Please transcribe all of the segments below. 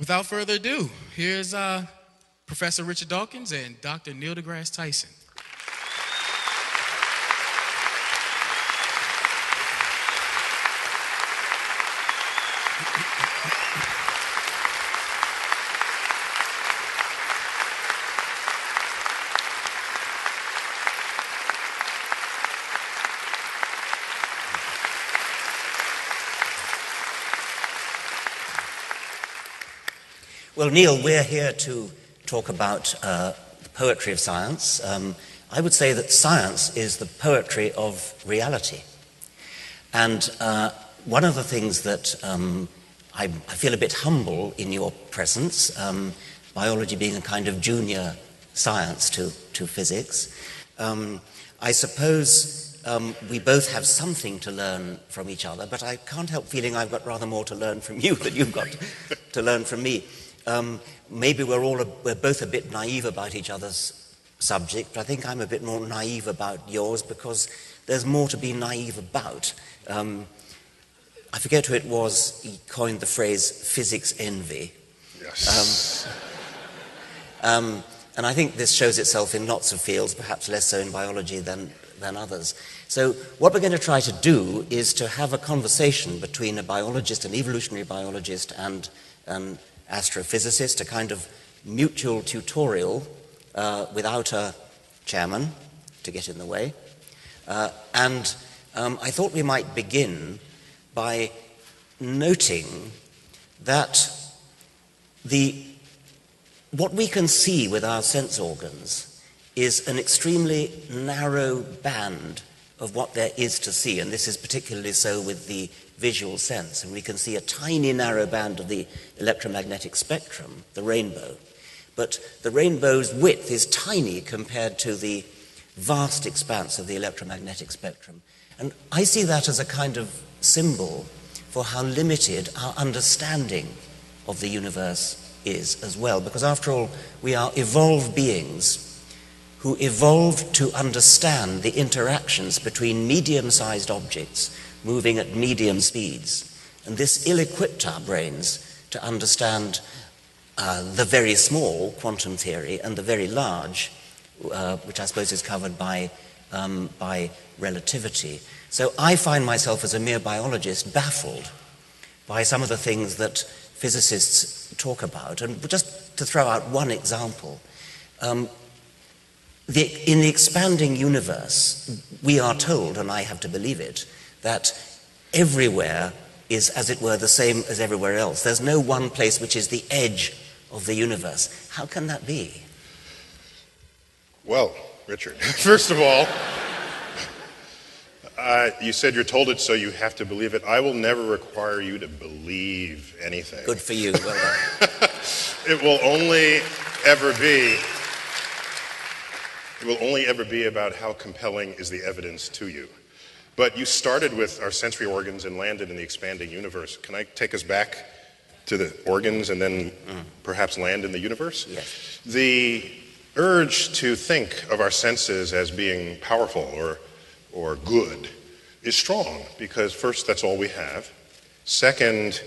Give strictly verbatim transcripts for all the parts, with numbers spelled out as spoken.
without further ado, here's uh, Professor Richard Dawkins and Doctor Neil deGrasse Tyson. Well, Neil, we're here to talk about uh, the poetry of science. Um, I would say that science is the poetry of reality. And uh, one of the things that um, I, I feel a bit humble in your presence, um, biology being a kind of junior science to, to physics, um, I suppose um, we both have something to learn from each other, but I can't help feeling I've got rather more to learn from you than you've got to learn from me. Um, maybe we're all a, we're both a bit naive about each other's subject, but I think I'm a bit more naive about yours because there's more to be naive about. Um, I forget who it was, he coined the phrase physics envy. Yes. Um, um, and I think this shows itself in lots of fields, perhaps less so in biology than, than others. So what we're going to try to do is to have a conversation between a biologist, an evolutionary biologist, and um, astrophysicist, a kind of mutual tutorial uh, without a chairman to get in the way. Uh, and um, I thought we might begin by noting that the, what we can see with our sense organs is an extremely narrow band of what there is to see, and this is particularly so with the visual sense, and we can see a tiny narrow band of the electromagnetic spectrum, the rainbow. But the rainbow's width is tiny compared to the vast expanse of the electromagnetic spectrum. And I see that as a kind of symbol for how limited our understanding of the universe is as well, because after all, we are evolved beings who evolved to understand the interactions between medium-sized objects moving at medium speeds. And this ill-equipped our brains to understand uh, the very small quantum theory and the very large, uh, which I suppose is covered by, um, by relativity. So I find myself as a mere biologist baffled by some of the things that physicists talk about. And just to throw out one example, um, The, in the expanding universe, we are told, and I have to believe it, that everywhere is, as it were, the same as everywhere else. There's no one place which is the edge of the universe. How can that be? Well, Richard, first of all, uh, you said you're told it, so you have to believe it. I will never require you to believe anything. Good for you. Well done. It will only ever be... It will only ever be about how compelling is the evidence to you. But you started with our sensory organs and landed in the expanding universe. Can I take us back to the organs and then mm. perhaps land in the universe? Yes. The urge to think of our senses as being powerful or, or good is strong because first, that's all we have. Second,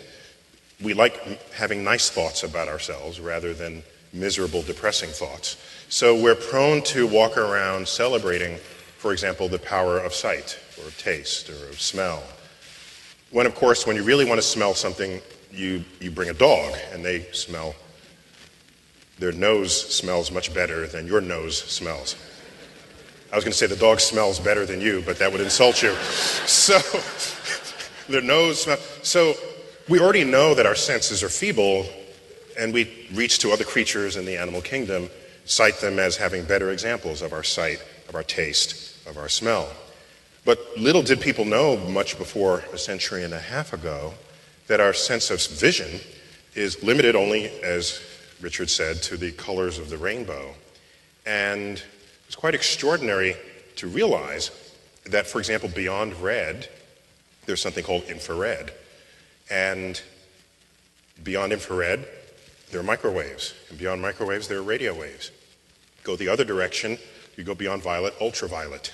we like having nice thoughts about ourselves rather than miserable, depressing thoughts. So we're prone to walk around celebrating, for example, the power of sight or of taste or of smell. When, of course, when you really want to smell something, you, you bring a dog and they smell. Their nose smells much better than your nose smells. I was going to say the dog smells better than you, but that would insult you. So their nose smells. So we already know that our senses are feeble, and we reach to other creatures in the animal kingdom, cite them as having better examples of our sight, of our taste, of our smell. But little did people know much before a century and a half ago that our sense of vision is limited only, as Richard said, to the colors of the rainbow. And it's quite extraordinary to realize that, for example, beyond red, there's something called infrared. And beyond infrared, there are microwaves, and beyond microwaves, there are radio waves. Go the other direction, you go beyond violet, ultraviolet.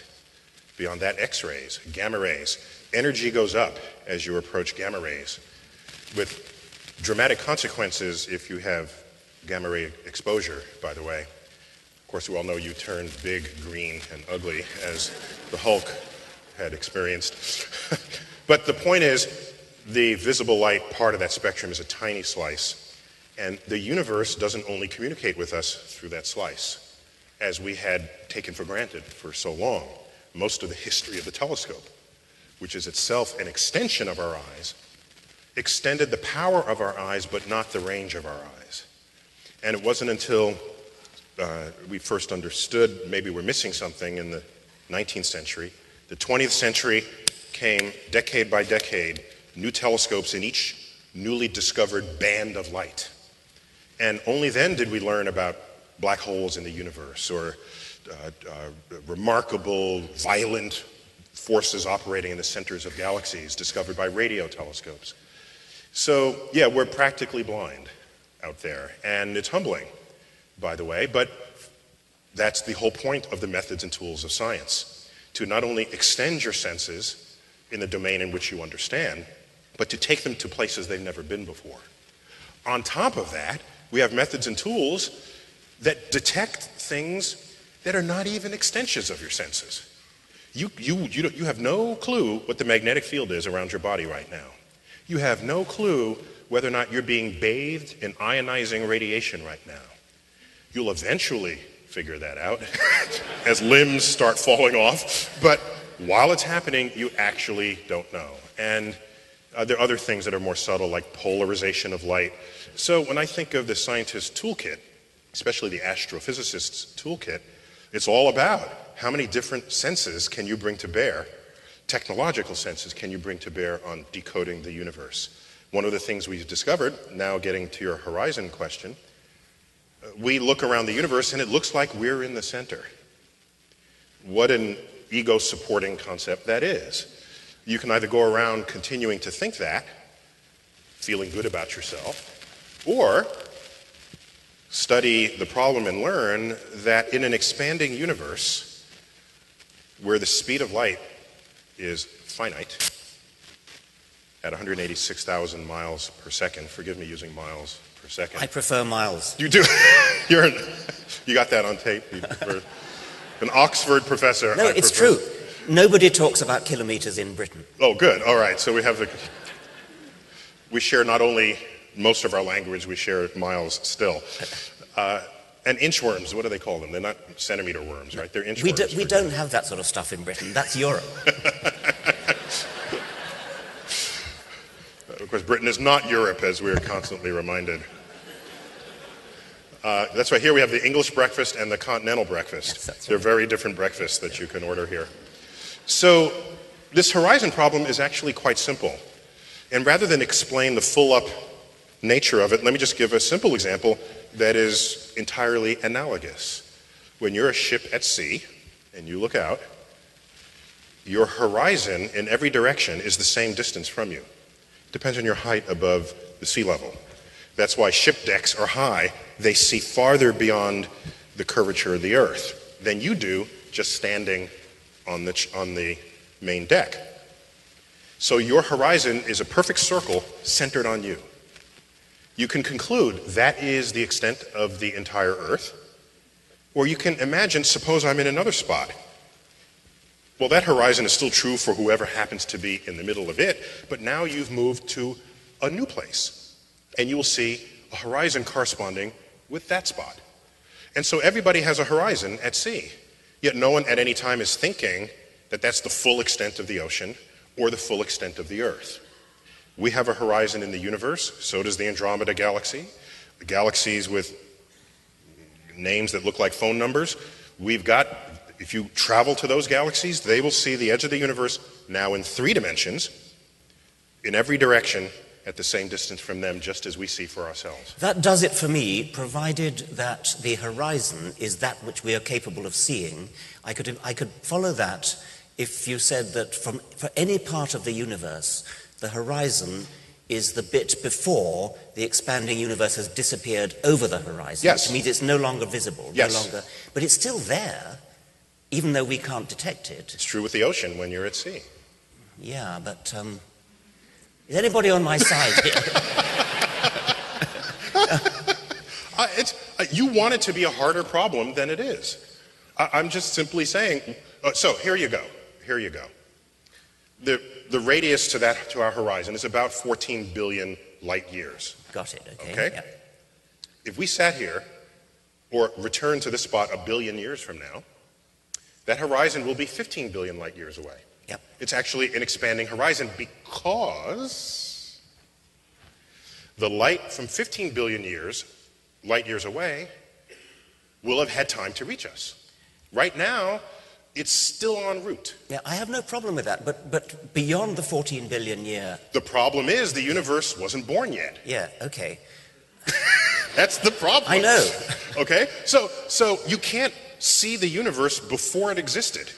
Beyond that, X-rays, gamma rays. Energy goes up as you approach gamma rays. With dramatic consequences if you have gamma ray exposure, by the way. Of course, we all know you turned big, green, and ugly, as the Hulk had experienced. But the point is, the visible light part of that spectrum is a tiny slice. And the universe doesn't only communicate with us through that slice, as we had taken for granted for so long. Most of the history of the telescope, which is itself an extension of our eyes, extended the power of our eyes, but not the range of our eyes. And it wasn't until uh, we first understood maybe we're missing something in the nineteenth century. The twentieth century came decade by decade, new telescopes in each newly discovered band of light. And only then did we learn about black holes in the universe, or uh, uh, remarkable, violent forces operating in the centers of galaxies discovered by radio telescopes. So, yeah, we're practically blind out there, and it's humbling, by the way, but that's the whole point of the methods and tools of science, to not only extend your senses in the domain in which you understand, but to take them to places they've never been before. On top of that, we have methods and tools that detect things that are not even extensions of your senses. You, you, you, don't, you have no clue what the magnetic field is around your body right now. You have no clue whether or not you're being bathed in ionizing radiation right now. You'll eventually figure that out as limbs start falling off, but while it's happening, you actually don't know. And uh, there are other things that are more subtle, like polarization of light. So when I think of the scientist's toolkit, especially the astrophysicist's toolkit, it's all about how many different senses can you bring to bear, technological senses can you bring to bear on decoding the universe. One of the things we've discovered, now getting to your horizon question, we look around the universe and it looks like we're in the center. What an ego-supporting concept that is. You can either go around continuing to think that, feeling good about yourself, or study the problem and learn that in an expanding universe where the speed of light is finite at one hundred eighty-six thousand miles per second, forgive me using miles per second. I prefer miles. You do? You're an, you got that on tape? You prefer, an Oxford professor. No, I it's prefer. True. Nobody talks about kilometers in Britain. Oh, good. All right. So we have the, we share not only most of our language, we share miles still. Uh, and inchworms, what do they call them? They're not centimeter worms, right? They're inchworms. We, do, we don't have that sort of stuff in Britain. That's Europe. Of course, Britain is not Europe, as we are constantly reminded. Uh, that's why here we have the English breakfast and the continental breakfast. Yes, that's right. They're very different breakfasts that you can order here. So this horizon problem is actually quite simple. And rather than explain the full-up nature of it, let me just give a simple example that is entirely analogous. When you're a ship at sea and you look out, your horizon in every direction is the same distance from you. It depends on your height above the sea level. That's why ship decks are high. They see farther beyond the curvature of the earth than you do just standing on the, on the main deck. So your horizon is a perfect circle centered on you. You can conclude that is the extent of the entire Earth, or you can imagine, suppose I'm in another spot. Well, that horizon is still true for whoever happens to be in the middle of it, but now you've moved to a new place, and you will see a horizon corresponding with that spot. And so everybody has a horizon at sea, yet no one at any time is thinking that that's the full extent of the ocean or the full extent of the Earth. We have a horizon in the universe, so does the Andromeda galaxy. The galaxies with names that look like phone numbers, we've got, if you travel to those galaxies, they will see the edge of the universe now in three dimensions, in every direction, at the same distance from them, just as we see for ourselves. That does it for me, provided that the horizon is that which we are capable of seeing. I could, I could follow that if you said that from, for any part of the universe, the horizon is the bit before the expanding universe has disappeared over the horizon, yes. Which means it's no longer visible, yes. no longer, but it's still there, even though we can't detect it. It's true with the ocean when you're at sea. Yeah, but um, is anybody on my side here? Uh, it's, uh, you want it to be a harder problem than it is. I, I'm just simply saying, uh, so here you go, here you go. The, the radius to, that, to our horizon is about fourteen billion light years. Got it, okay. okay? Yeah. If we sat here, or returned to this spot a billion years from now, that horizon will be fifteen billion light years away. Yep. It's actually an expanding horizon because the light from fifteen billion years, light years away, will have had time to reach us. Right now, it's still en route. Yeah, I have no problem with that, but, but beyond the fourteen billion year... The problem is the universe wasn't born yet. Yeah, okay. That's the problem. I know. Okay? So, so you can't see the universe before it existed.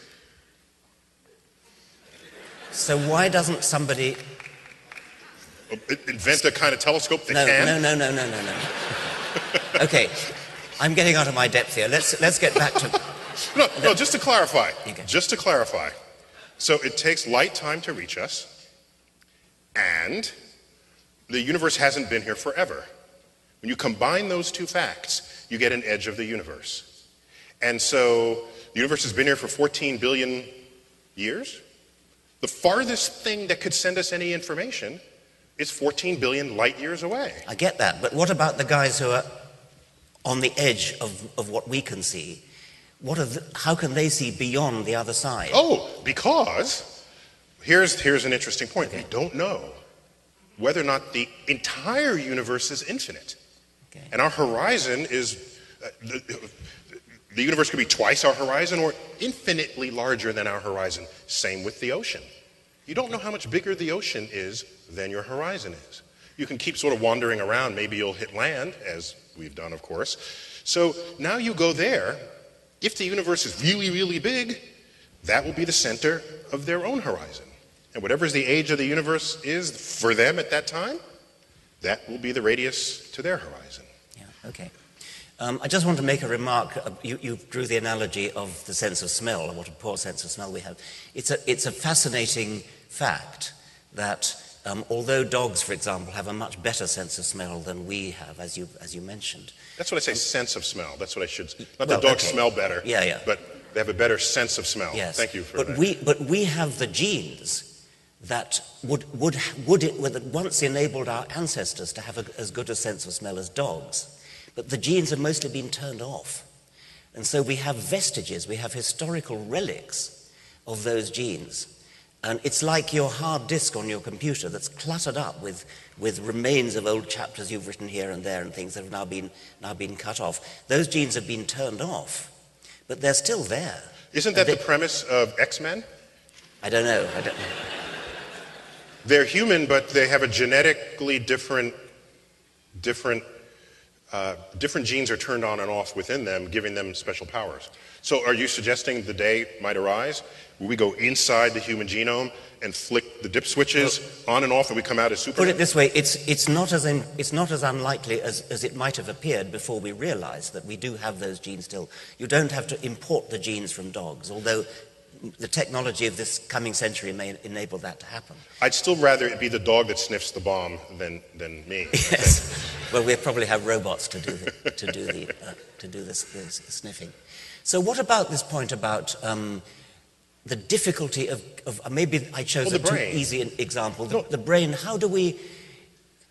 So why doesn't somebody... invent a kind of telescope that no, can? No, no, no, no, no, no. Okay. I'm getting out of my depth here. Let's, let's get back to... No, no, just to clarify. Okay. Just to clarify. So it takes light time to reach us, and the universe hasn't been here forever. When you combine those two facts, you get an edge of the universe. And so the universe has been here for fourteen billion years. The farthest thing that could send us any information is fourteen billion light years away. I get that, but what about the guys who are on the edge of, of what we can see? What are the, how can they see beyond the other side? Oh, because here's, here's an interesting point. Okay. We don't know whether or not the entire universe is infinite. Okay. And our horizon is, uh, the, the universe could be twice our horizon or infinitely larger than our horizon. Same with the ocean. You don't know how much bigger the ocean is than your horizon is. You can keep sort of wandering around. Maybe you'll hit land, as we've done, of course. So now you go there. If the universe is really, really big, that will be the center of their own horizon. And whatever the age of the universe is for them at that time, that will be the radius to their horizon. Yeah, okay. Um, I just want to make a remark. Uh, you, you drew the analogy of the sense of smell, and what a poor sense of smell we have. It's a, it's a fascinating fact that um, although dogs, for example, have a much better sense of smell than we have, as you, as you mentioned. That's what I say, um, sense of smell. That's what I should say. Not well, that dogs okay. smell better, yeah, yeah. but they have a better sense of smell. Yes. Thank you for but that. We, but we have the genes that would, would, would it would once enabled our ancestors to have a, as good a sense of smell as dogs. But the genes have mostly been turned off. And so we have vestiges, we have historical relics of those genes. And it's like your hard disk on your computer that's cluttered up with, with remains of old chapters you've written here and there and things that have now been, now been cut off. Those genes have been turned off, but they're still there. Isn't that they, the premise of X-Men? I don't know, I don't know. They're human, but they have a genetically different, different, uh, different genes are turned on and off within them, giving them special powers. So are you suggesting the day might arise where we go inside the human genome and flick the dip switches well, on and off and we come out as super? Put it this way, it's, it's, not, as in, it's not as unlikely as, as it might have appeared before we realized that we do have those genes still. You don't have to import the genes from dogs, although the technology of this coming century may enable that to happen. I'd still rather it be the dog that sniffs the bomb than, than me. Yes. Well, we probably have robots to do the, to do the uh, to do this, this sniffing. So what about this point about um, the difficulty of, of uh, maybe I chose well, a too easy an example. The, no. the brain, how do we,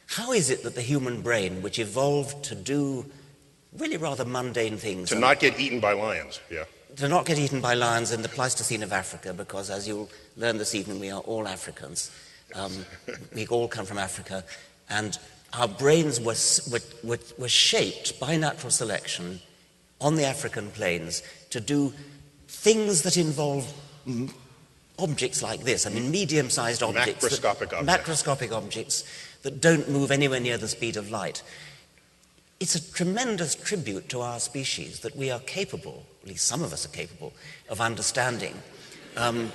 how is it that the human brain, which evolved to do really rather mundane things. To not get eaten by lions, yeah. To not get eaten by lions in the Pleistocene of Africa, because as you'll learn this evening, we are all Africans. Um, we all come from Africa, and our brains were, were, were shaped by natural selection on the African plains to do things that involve objects like this. I mean, medium-sized objects. Macroscopic that, objects. Macroscopic objects that don't move anywhere near the speed of light. It's a tremendous tribute to our species that we are capable, at least some of us are capable, of understanding um,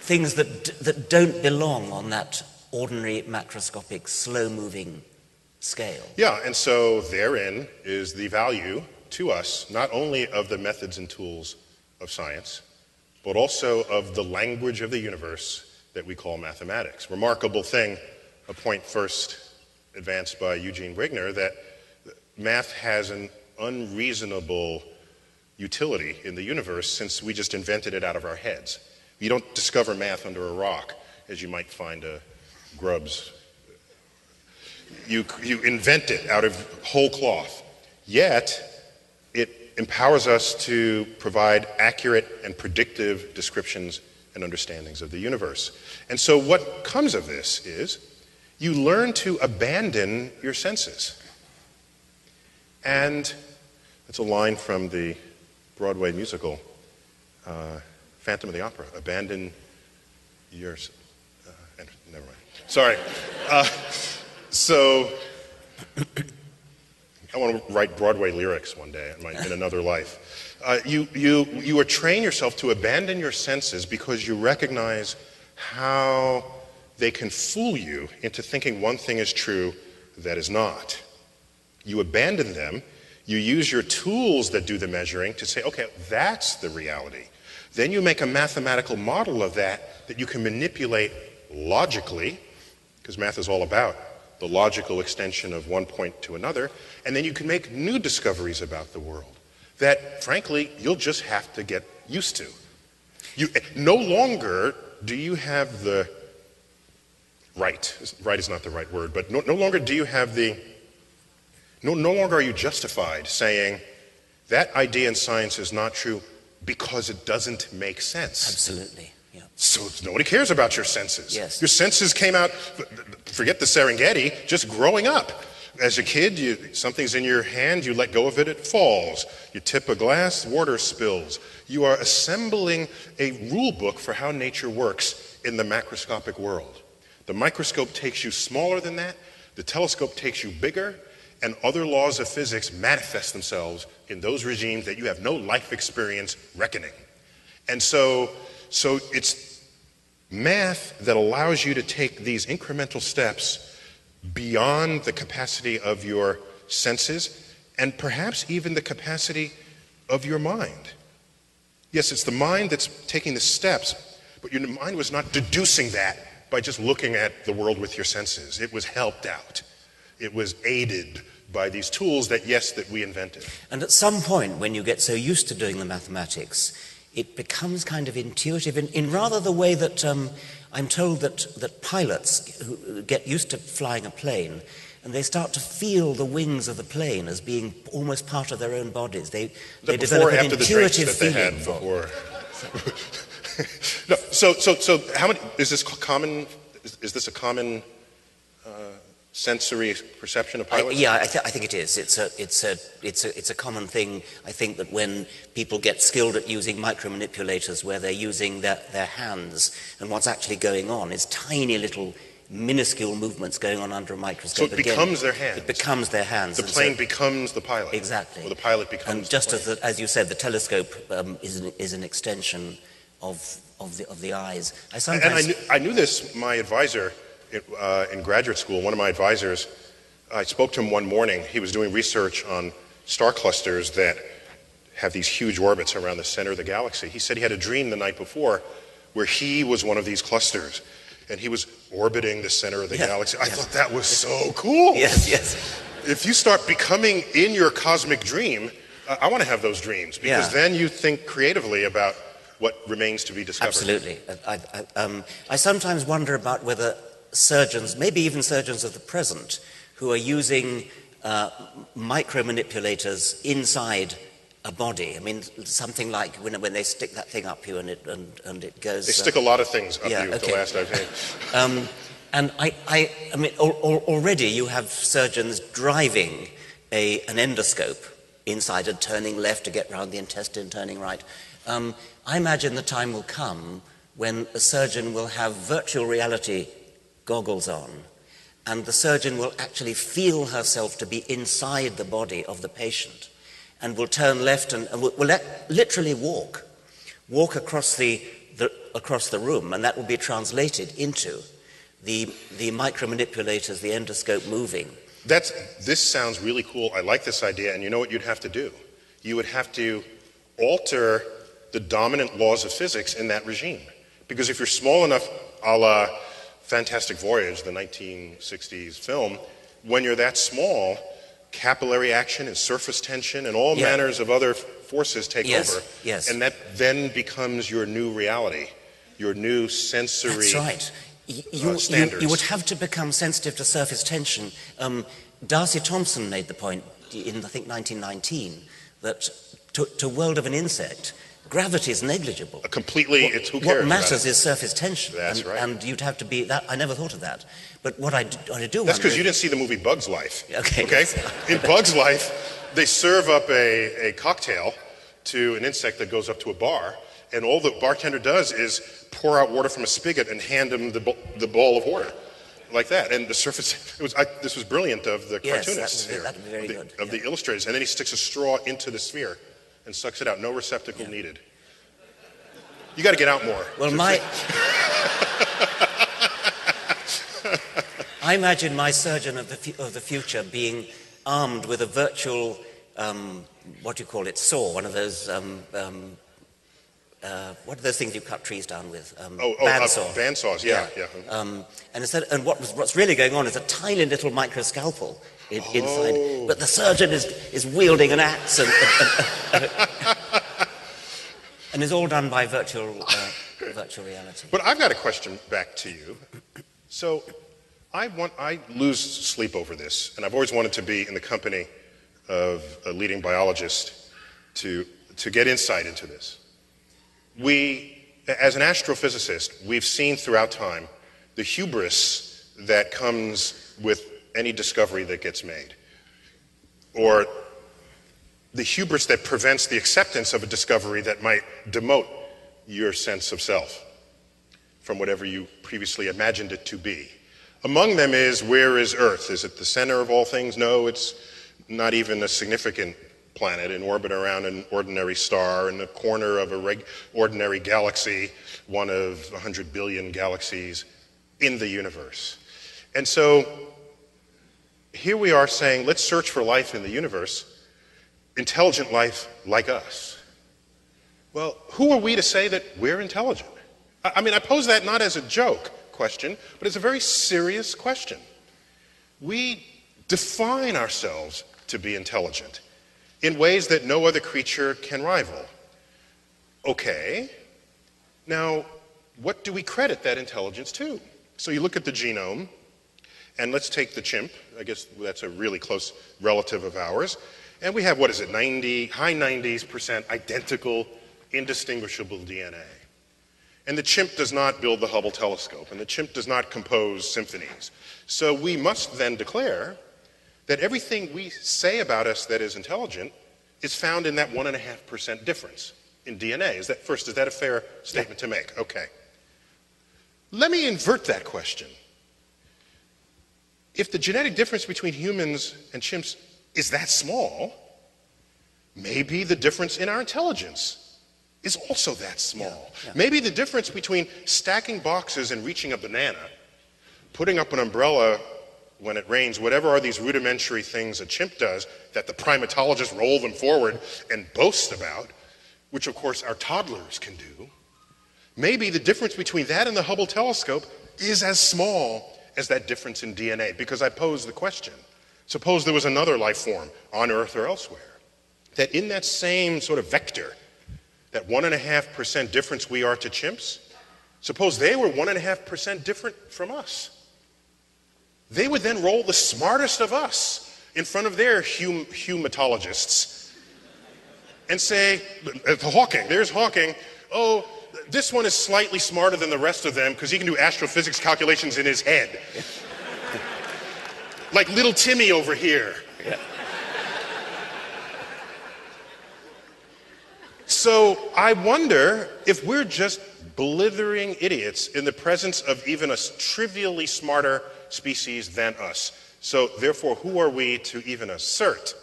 things that, that don't belong on that ordinary macroscopic, slow-moving scale. Yeah, and so therein is the value to us, not only of the methods and tools of science, but also of the language of the universe that we call mathematics. Remarkable thing, a point first advanced by Eugene Wigner, that math has an unreasonable utility in the universe since we just invented it out of our heads. You don't discover math under a rock, as you might find a Grubbs. You, you invent it out of whole cloth, yet it empowers us to provide accurate and predictive descriptions and understandings of the universe. And so what comes of this is you learn to abandon your senses. And that's a line from the Broadway musical, uh, Phantom of the Opera, abandon your, uh, never mind, sorry. Uh, so I want to write Broadway lyrics one day in, my, in another life. Uh, you, you, you train yourself to abandon your senses because you recognize how they can fool you into thinking one thing is true that is not. You abandon them, you use your tools that do the measuring to say, okay, that's the reality. Then you make a mathematical model of that that you can manipulate logically, because math is all about the logical extension of one point to another, and then you can make new discoveries about the world that, frankly, you'll just have to get used to. You, no longer do you have the right, right is not the right word, but no, no longer do you have the, no, no longer are you justified saying that idea in science is not true because it doesn't make sense. Absolutely. Yeah. So nobody cares about your senses. Yes. Your senses came out, forget the Serengeti, just growing up. As a kid, you, something's in your hand, you let go of it, it falls. You tip a glass, water spills. You are assembling a rule book for how nature works in the macroscopic world. The microscope takes you smaller than that, the telescope takes you bigger, and other laws of physics manifest themselves in those regimes that you have no life experience reckoning. And so, So it's math that allows you to take these incremental steps beyond the capacity of your senses and perhaps even the capacity of your mind. Yes, it's the mind that's taking the steps, but your mind was not deducing that by just looking at the world with your senses. It was helped out. It was aided by these tools that, yes, that we invented. And at some point, when you get so used to doing the mathematics, it becomes kind of intuitive in, in rather the way that um, I'm told that, that pilots who get used to flying a plane and they start to feel the wings of the plane as being almost part of their own bodies. They, they develop an intuitive feeling for it. No, so, so, so how many, is this common, is, is this a common uh, sensory perception of pilots? I, yeah, I, th I think it is. It's a, it's, a, it's, a, it's a common thing. I think that when people get skilled at using micromanipulators where they're using their, their hands and what's actually going on is tiny little minuscule movements going on under a microscope. So it Again, becomes their hands. It becomes their hands. The plane so, becomes the pilot. Exactly. Or the pilot becomes and just the as, the, as you said, the telescope um, is, an, is an extension of, of, the, of the eyes. I sometimes and I knew, I knew this, my advisor, It, uh, in graduate school, one of my advisors, I spoke to him one morning. He was doing research on star clusters that have these huge orbits around the center of the galaxy. He said he had a dream the night before where he was one of these clusters, and he was orbiting the center of the yeah, galaxy. I yeah. thought that was so cool. Yes, yes. If you start becoming in your cosmic dream, uh, I want to have those dreams, because yeah. then you think creatively about what remains to be discovered. Absolutely. I, I, um, I sometimes wonder about whether surgeons, maybe even surgeons of the present, who are using uh, micromanipulators inside a body. I mean, something like when, when they stick that thing up you and it, and, and it goes... They stick uh, a lot of things up yeah, you, okay. the last I've heard. Um, and I, I, I mean, al al already you have surgeons driving a, an endoscope inside and turning left to get round the intestine, turning right. Um, I imagine the time will come when a surgeon will have virtual reality goggles on, and the surgeon will actually feel herself to be inside the body of the patient and will turn left and, and will, will let, literally walk, walk across the, the, across the room, and that will be translated into the, the micromanipulators, the endoscope moving. That's, this sounds really cool. I like this idea, and you know what you'd have to do? You would have to alter the dominant laws of physics in that regime, because if you're small enough, a la Fantastic Voyage, the nineteen sixties film, when you're that small, capillary action and surface tension and all yeah. manners of other forces take yes. over. Yes. And that then becomes your new reality, your new sensory That's right. you, uh, standards. You, you would have to become sensitive to surface tension. Um, Darcy Thompson made the point in, I think, nineteen nineteen, that to the world of an insect, gravity is negligible. A completely, what, it's who cares. What matters is surface tension. That's and, right. And you'd have to be, that, I never thought of that. But what I, what I do That's because you didn't see the movie Bug's Life. Okay. okay? In Bug's Life, they serve up a, a cocktail to an insect that goes up to a bar, and all the bartender does is pour out water from a spigot and hand him the, the bowl of water. Like that, and the surface. It was I, this was brilliant of the yes, cartoonists that would be, here, that would be very of, the, good. of yeah. the illustrators, and then he sticks a straw into the sphere and sucks it out. No receptacle yeah. needed. You got to get out more. Well, my I imagine my surgeon of the of the future being armed with a virtual um, what do you call it saw, one of those. Um, um, Uh, what are those things you cut trees down with? Um, oh, oh bandsaw. uh, bandsaws, yeah. yeah. yeah. Um, and instead, and what was, what's really going on is a tiny little microscalpel in, oh. inside, but the surgeon is, is wielding an axe, and, and, and, and it's all done by virtual, uh, virtual reality. But I've got a question back to you. So I, want, I lose sleep over this, and I've always wanted to be in the company of a leading biologist to, to get insight into this. We, as an astrophysicist, we've seen throughout time the hubris that comes with any discovery that gets made, or the hubris that prevents the acceptance of a discovery that might demote your sense of self from whatever you previously imagined it to be. Among them is, where is Earth? Is it the center of all things? No, it's not even a significant planet in orbit around an ordinary star in the corner of a reg ordinary galaxy, one of one hundred billion galaxies in the universe. And so here we are saying, let's search for life in the universe, intelligent life like us. Well, who are we to say that we're intelligent? I, I mean, I pose that not as a joke question, but it's a very serious question. We define ourselves to be intelligent in ways that no other creature can rival. Okay, now what do we credit that intelligence to? So you look at the genome, and let's take the chimp, I guess that's a really close relative of ours, and we have, what is it, ninety, high nineties percent identical, indistinguishable D N A. And the chimp does not build the Hubble telescope, and the chimp does not compose symphonies. So we must then declare that everything we say about us that is intelligent is found in that one and a half percent difference in D N A. Is that, first, is that a fair statement yeah. to make? Okay. Let me invert that question. If the genetic difference between humans and chimps is that small, maybe the difference in our intelligence is also that small. Yeah. Yeah. Maybe the difference between stacking boxes and reaching a banana, putting up an umbrella when it rains, whatever are these rudimentary things a chimp does that the primatologists roll them forward and boast about, which of course our toddlers can do, maybe the difference between that and the Hubble telescope is as small as that difference in D N A, because I pose the question, suppose there was another life form on Earth or elsewhere, that in that same sort of vector, that one and a half percent difference we are to chimps, suppose they were one and a half percent different from us. They would then roll the smartest of us in front of their hum humatologists and say, Hawking, there's Hawking, oh, this one is slightly smarter than the rest of them because he can do astrophysics calculations in his head. Yeah. Like little Timmy over here. Yeah. So I wonder if we're just blithering idiots in the presence of even a trivially smarter species than us. So therefore, who are we to even assert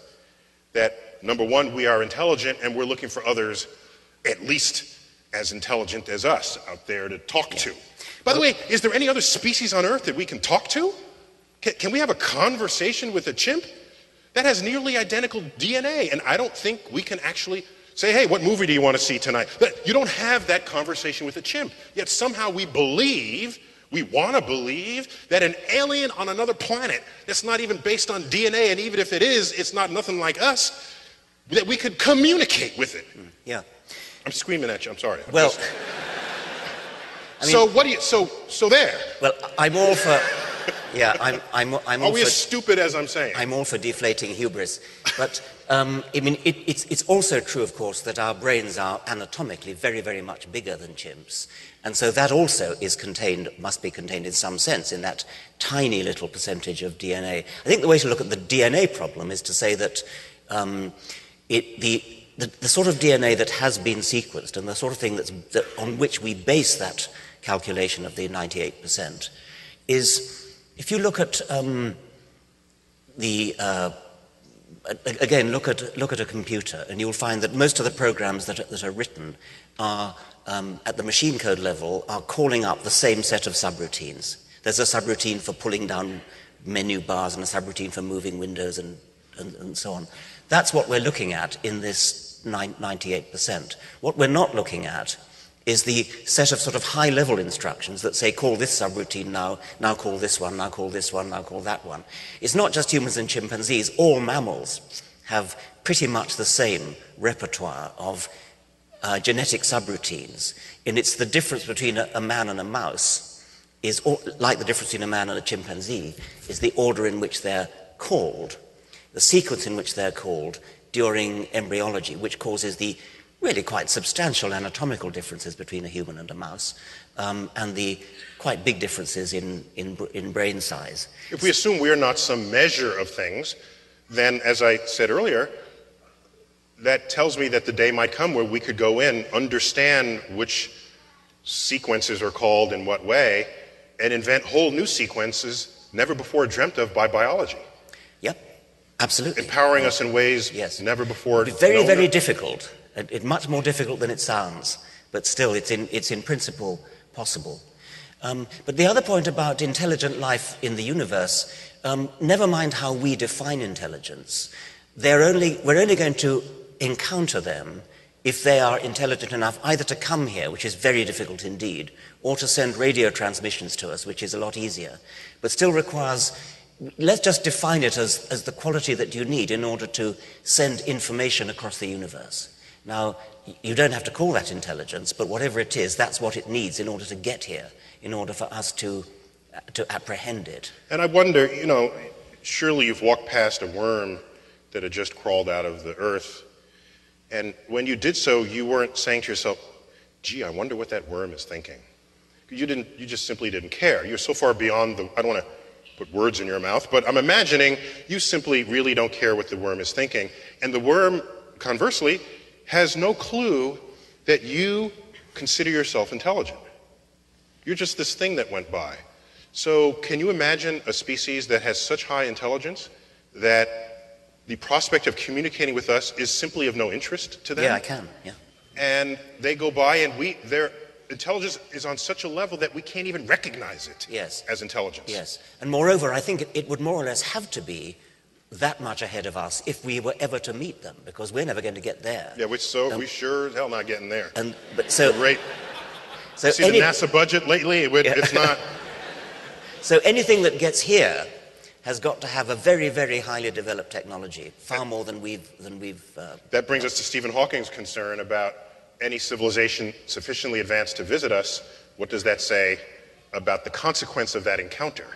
that, number one, we are intelligent and we're looking for others at least as intelligent as us out there to talk to? By the way, is there any other species on Earth that we can talk to? Can, can we have a conversation with a chimp that has nearly identical D N A? And I don't think we can actually say, hey, what movie do you want to see tonight? But you don't have that conversation with a chimp. Yet somehow we believe We want to believe that an alien on another planet that's not even based on D N A, and even if it is, it's not nothing like us, that we could communicate with it. Yeah. I'm screaming at you. I'm sorry. I'm well. Just... I mean, so what do you? So so there. Well, I'm all for. Yeah, I'm. I'm. I'm. Are all we for, as stupid as I'm saying? I'm all for deflating hubris, but um, I mean, it, it's it's also true, of course, that our brains are anatomically very, very much bigger than chimps, and so that also is contained, must be contained in some sense in that tiny little percentage of D N A. I think the way to look at the D N A problem is to say that. Um, It, the, the, the sort of D N A that has been sequenced and the sort of thing that's, that, on which we base that calculation of the ninety-eight percent is, if you look at um, the, uh, again, look at, look at a computer, and you'll find that most of the programs that are, that are written are, um, at the machine code level, are calling up the same set of subroutines. There's a subroutine for pulling down menu bars and a subroutine for moving windows and, and, and so on. That's what we're looking at in this ninety-eight percent. What we're not looking at is the set of sort of high-level instructions that say, call this subroutine now, now call this one, now call this one, now call that one. It's not just humans and chimpanzees. All mammals have pretty much the same repertoire of uh, genetic subroutines. And it's the difference between a, a man and a mouse, is or, like the difference between a man and a chimpanzee, is the order in which they're called. The sequence in which they're called during embryology, which causes the really quite substantial anatomical differences between a human and a mouse, um, and the quite big differences in, in, in brain size. If we assume we're not some measure of things, then, as I said earlier, that tells me that the day might come where we could go in, understand which sequences are called in what way, and invent whole new sequences never before dreamt of by biology. Yep. Absolutely. Empowering us in ways yes. never before. It's very, known. very difficult. It, much more difficult than it sounds, but still it's in, it's in principle possible. Um, but the other point about intelligent life in the universe, um, never mind how we define intelligence, they're only, we're only going to encounter them if they are intelligent enough either to come here, which is very difficult indeed, or to send radio transmissions to us, which is a lot easier, but still requires... Let's just define it as, as the quality that you need in order to send information across the universe. Now, you don't have to call that intelligence, but whatever it is, that's what it needs in order to get here, in order for us to, to apprehend it. And I wonder, you know, surely you've walked past a worm that had just crawled out of the earth, and when you did so, you weren't saying to yourself, gee, I wonder what that worm is thinking. You didn't, you just simply didn't care. You're so far beyond the, I don't want to put words in your mouth, but I'm imagining you simply really don't care what the worm is thinking. And the worm, conversely, has no clue that you consider yourself intelligent. You're just this thing that went by. So can you imagine a species that has such high intelligence that the prospect of communicating with us is simply of no interest to them? Yeah, I can, yeah. And they go by and we, they're... Intelligence is on such a level that we can't even recognize it yes. as intelligence. Yes, and moreover, I think it would more or less have to be that much ahead of us if we were ever to meet them, because we're never going to get there. Yeah, which so um, we sure as hell not getting there. And but so great. So see any, the NASA budget lately? It would, yeah. It's not. So anything that gets here has got to have a very, very highly developed technology, far that, more than we've than we've. Uh, that brings us to Stephen Hawking's concern about. Any civilization sufficiently advanced to visit us, what does that say about the consequence of that encounter?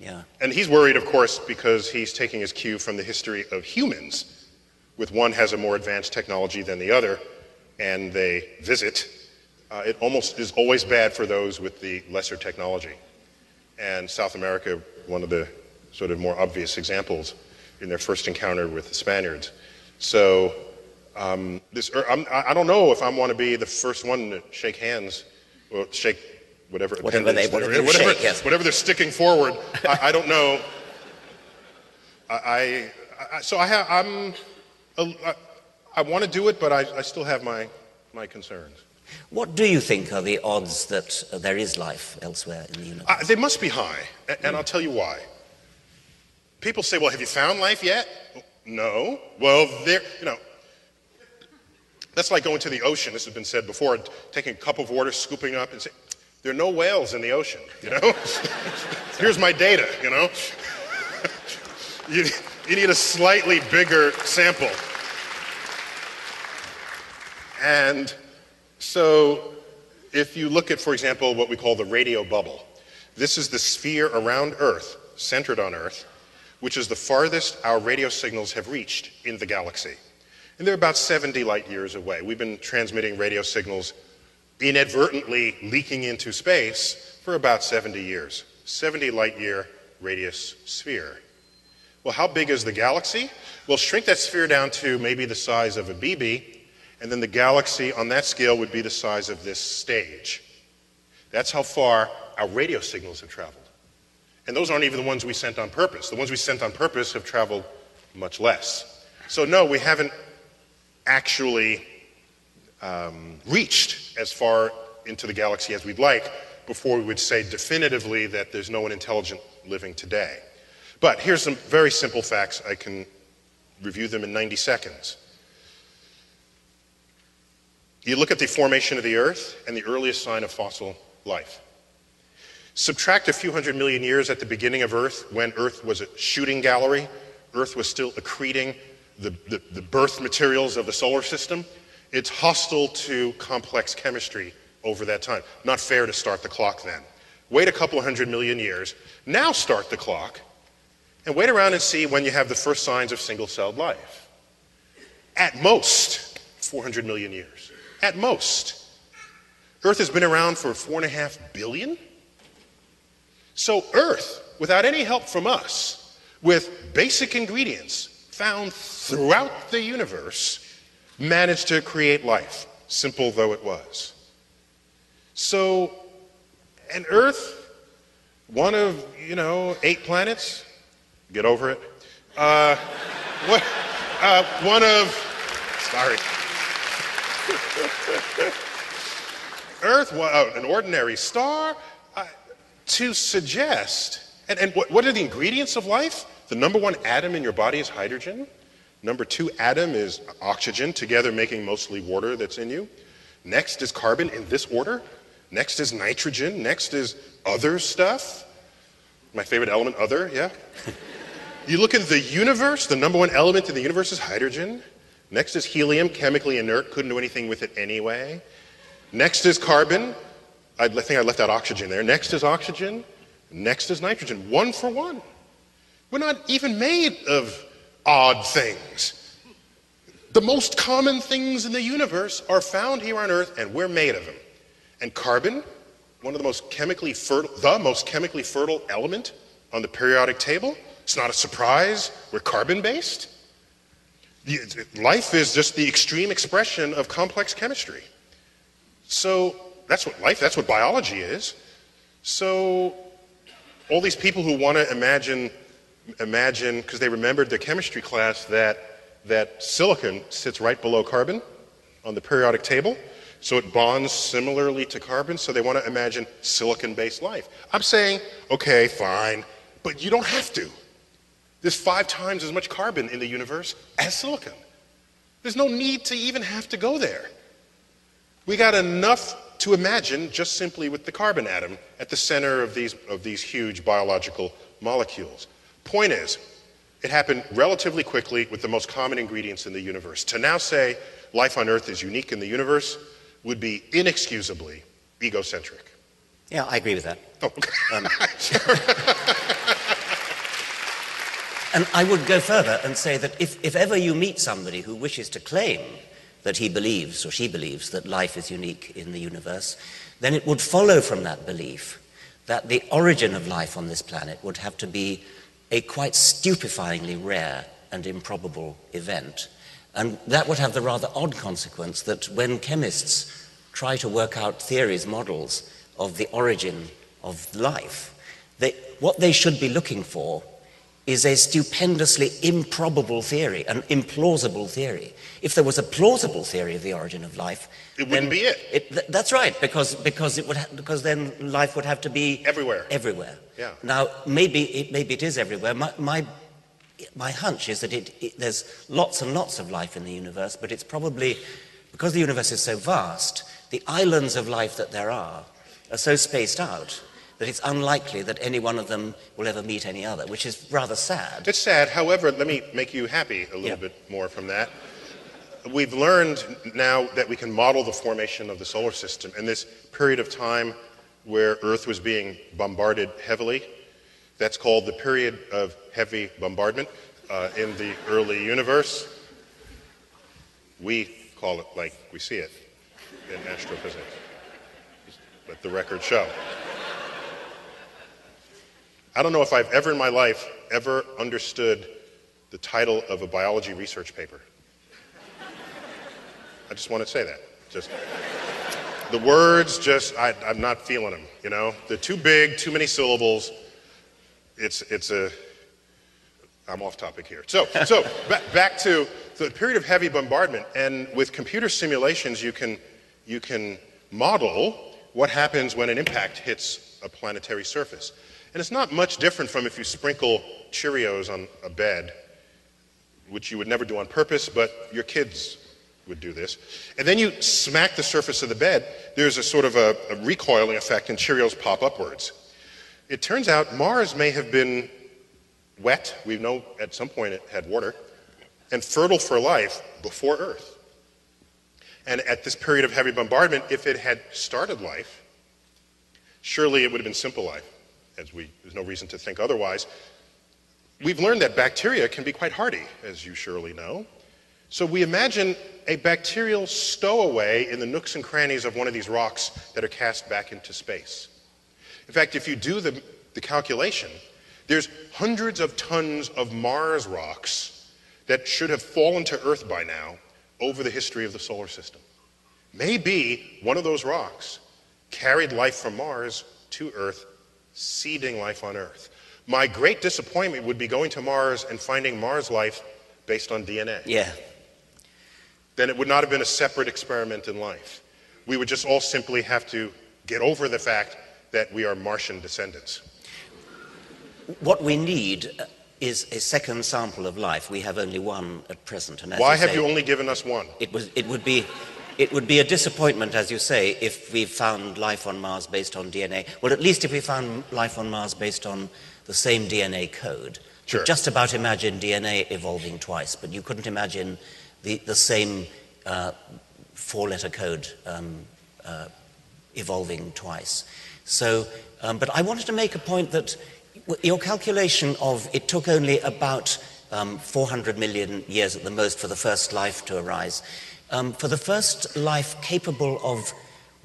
Yeah. And he's worried, of course, because he's taking his cue from the history of humans, with one has a more advanced technology than the other, and they visit. Uh, it almost is always bad for those with the lesser technology. And South America, one of the sort of more obvious examples in their first encounter with the Spaniards. So. Um, this, I'm, I don't know if I want to be the first one to shake hands, or shake whatever whatever, they, whatever, whatever, shake, whatever, yes. whatever they're sticking forward. I, I don't know. I, I so I have I'm I, I want to do it, but I, I still have my my concerns. What do you think are the odds that there is life elsewhere in the universe? Uh, they must be high, and mm. I'll tell you why. People say, "Well, have you found life yet?" No. Well, there, you know. That's like going to the ocean, this has been said before, taking a cup of water, scooping up and saying, There are no whales in the ocean, you know? Here's my data, you know? you, you need a slightly bigger sample. And so if you look at, for example, what we call the radio bubble, this is the sphere around Earth, centered on Earth, which is the farthest our radio signals have reached in the galaxy. And they're about seventy light years away. We've been transmitting radio signals inadvertently leaking into space for about seventy years. seventy light year radius sphere. Well, how big is the galaxy? Well, shrink that sphere down to maybe the size of a B B, and then the galaxy on that scale would be the size of this stage. That's how far our radio signals have traveled. And those aren't even the ones we sent on purpose. The ones we sent on purpose have traveled much less. So no, we haven't actually um, reached as far into the galaxy as we'd like before we would say definitively that there's no one intelligent living today. But here's some very simple facts. I can review them in ninety seconds. You look at the formation of the Earth and the earliest sign of fossil life. Subtract a few hundred million years at the beginning of Earth, when Earth was a shooting gallery, Earth was still accreting the, the, the birth materials of the solar system. It's hostile to complex chemistry over that time. Not fair to start the clock then. Wait a couple hundred million years, now start the clock, and wait around and see when you have the first signs of single-celled life. At most, four hundred million years. At most. Earth has been around for four and a half billion? So Earth, without any help from us, with basic ingredients found throughout the universe, managed to create life, simple though it was. So, and Earth, one of, you know, eight planets, get over it, uh, what, uh, one of, sorry. Earth, uh, an ordinary star, to suggest, and, and what, what are the ingredients of life? The number one atom in your body is hydrogen. Number two atom is oxygen, together making mostly water that's in you. Next is carbon in this order. Next is nitrogen. Next is other stuff. My favorite element, other, yeah? You look at the universe, the number one element in the universe is hydrogen. Next is helium, chemically inert, couldn't do anything with it anyway. Next is carbon. I think I left out oxygen there. Next is oxygen, next is nitrogen, one for one. We're not even made of odd things. The most common things in the universe are found here on Earth, and we're made of them. And carbon, one of the most chemically fertile, the most chemically fertile element on the periodic table. It's not a surprise, we're carbon-based. Life is just the extreme expression of complex chemistry. So, that's what life, that's what biology is. So all these people who want to imagine, imagine, because they remembered their chemistry class that, that silicon sits right below carbon on the periodic table, so it bonds similarly to carbon, so they want to imagine silicon-based life. I'm saying, okay, fine, but you don't have to. There's five times as much carbon in the universe as silicon. There's no need to even have to go there. We got enough to imagine just simply with the carbon atom at the center of these, of these huge biological molecules. Point is, it happened relatively quickly with the most common ingredients in the universe. To now say life on Earth is unique in the universe would be inexcusably egocentric. Yeah, I agree with that. Oh, okay. um, And I would go further and say that if, if ever you meet somebody who wishes to claim that he believes or she believes that life is unique in the universe, then it would follow from that belief that the origin of life on this planet would have to be a quite stupefyingly rare and improbable event. And that would have the rather odd consequence that when chemists try to work out theories, models of the origin of life, they, what they should be looking for is a stupendously improbable theory, an implausible theory. If there was a plausible theory of the origin of life, it wouldn't be it. it th that's right, because because it would ha because then life would have to be everywhere. Everywhere. Yeah. Now maybe it maybe it is everywhere. My my, my hunch is that it, it there's lots and lots of life in the universe, but it's probably because the universe is so vast, the islands of life that there are are so spaced out that it's unlikely that any one of them will ever meet any other, which is rather sad. It's sad. However, let me make you happy a little yeah. bit more from that. We've learned now that we can model the formation of the solar system. In this period of time where Earth was being bombarded heavily, that's called the period of heavy bombardment uh, in the early universe. We call it like we see it in astrophysics. Let the record show. I don't know if I've ever in my life ever understood the title of a biology research paper. I just want to say that. Just the words, just I, I'm not feeling them. You know, they're too big, too many syllables. It's it's a. I'm off topic here. So so back back to the period of heavy bombardment, and with computer simulations, you can you can model what happens when an impact hits a planetary surface. And it's not much different from if you sprinkle Cheerios on a bed, which you would never do on purpose, but your kids would do this. And then you smack the surface of the bed, there's a sort of a, a recoiling effect and Cheerios pop upwards. It turns out Mars may have been wet, we know at some point it had water, and fertile for life before Earth. And at this period of heavy bombardment, if it had started life, surely it would have been simple life. As we, there's no reason to think otherwise. We've learned that bacteria can be quite hardy, as you surely know. So we imagine a bacterial stowaway in the nooks and crannies of one of these rocks that are cast back into space. In fact, if you do the, the calculation, there's hundreds of tons of Mars rocks that should have fallen to Earth by now over the history of the solar system. Maybe one of those rocks carried life from Mars to Earth, seeding life on Earth. My great disappointment would be going to Mars and finding Mars life based on D N A. Yeah. Then it would not have been a separate experiment in life. We would just all simply have to get over the fact that we are Martian descendants. What we need is a second sample of life. We have only one at present. And as Why you have say, you only given us one? It was, it would be... It would be a disappointment, as you say, if we found life on Mars based on D N A. Well, at least if we found life on Mars based on the same D N A code. Sure. You could just about imagine D N A evolving twice, but you couldn't imagine the, the same uh, four-letter code um, uh, evolving twice. So, um, but I wanted to make a point that your calculation of it took only about um, four hundred million years at the most for the first life to arise. Um, for the first life capable of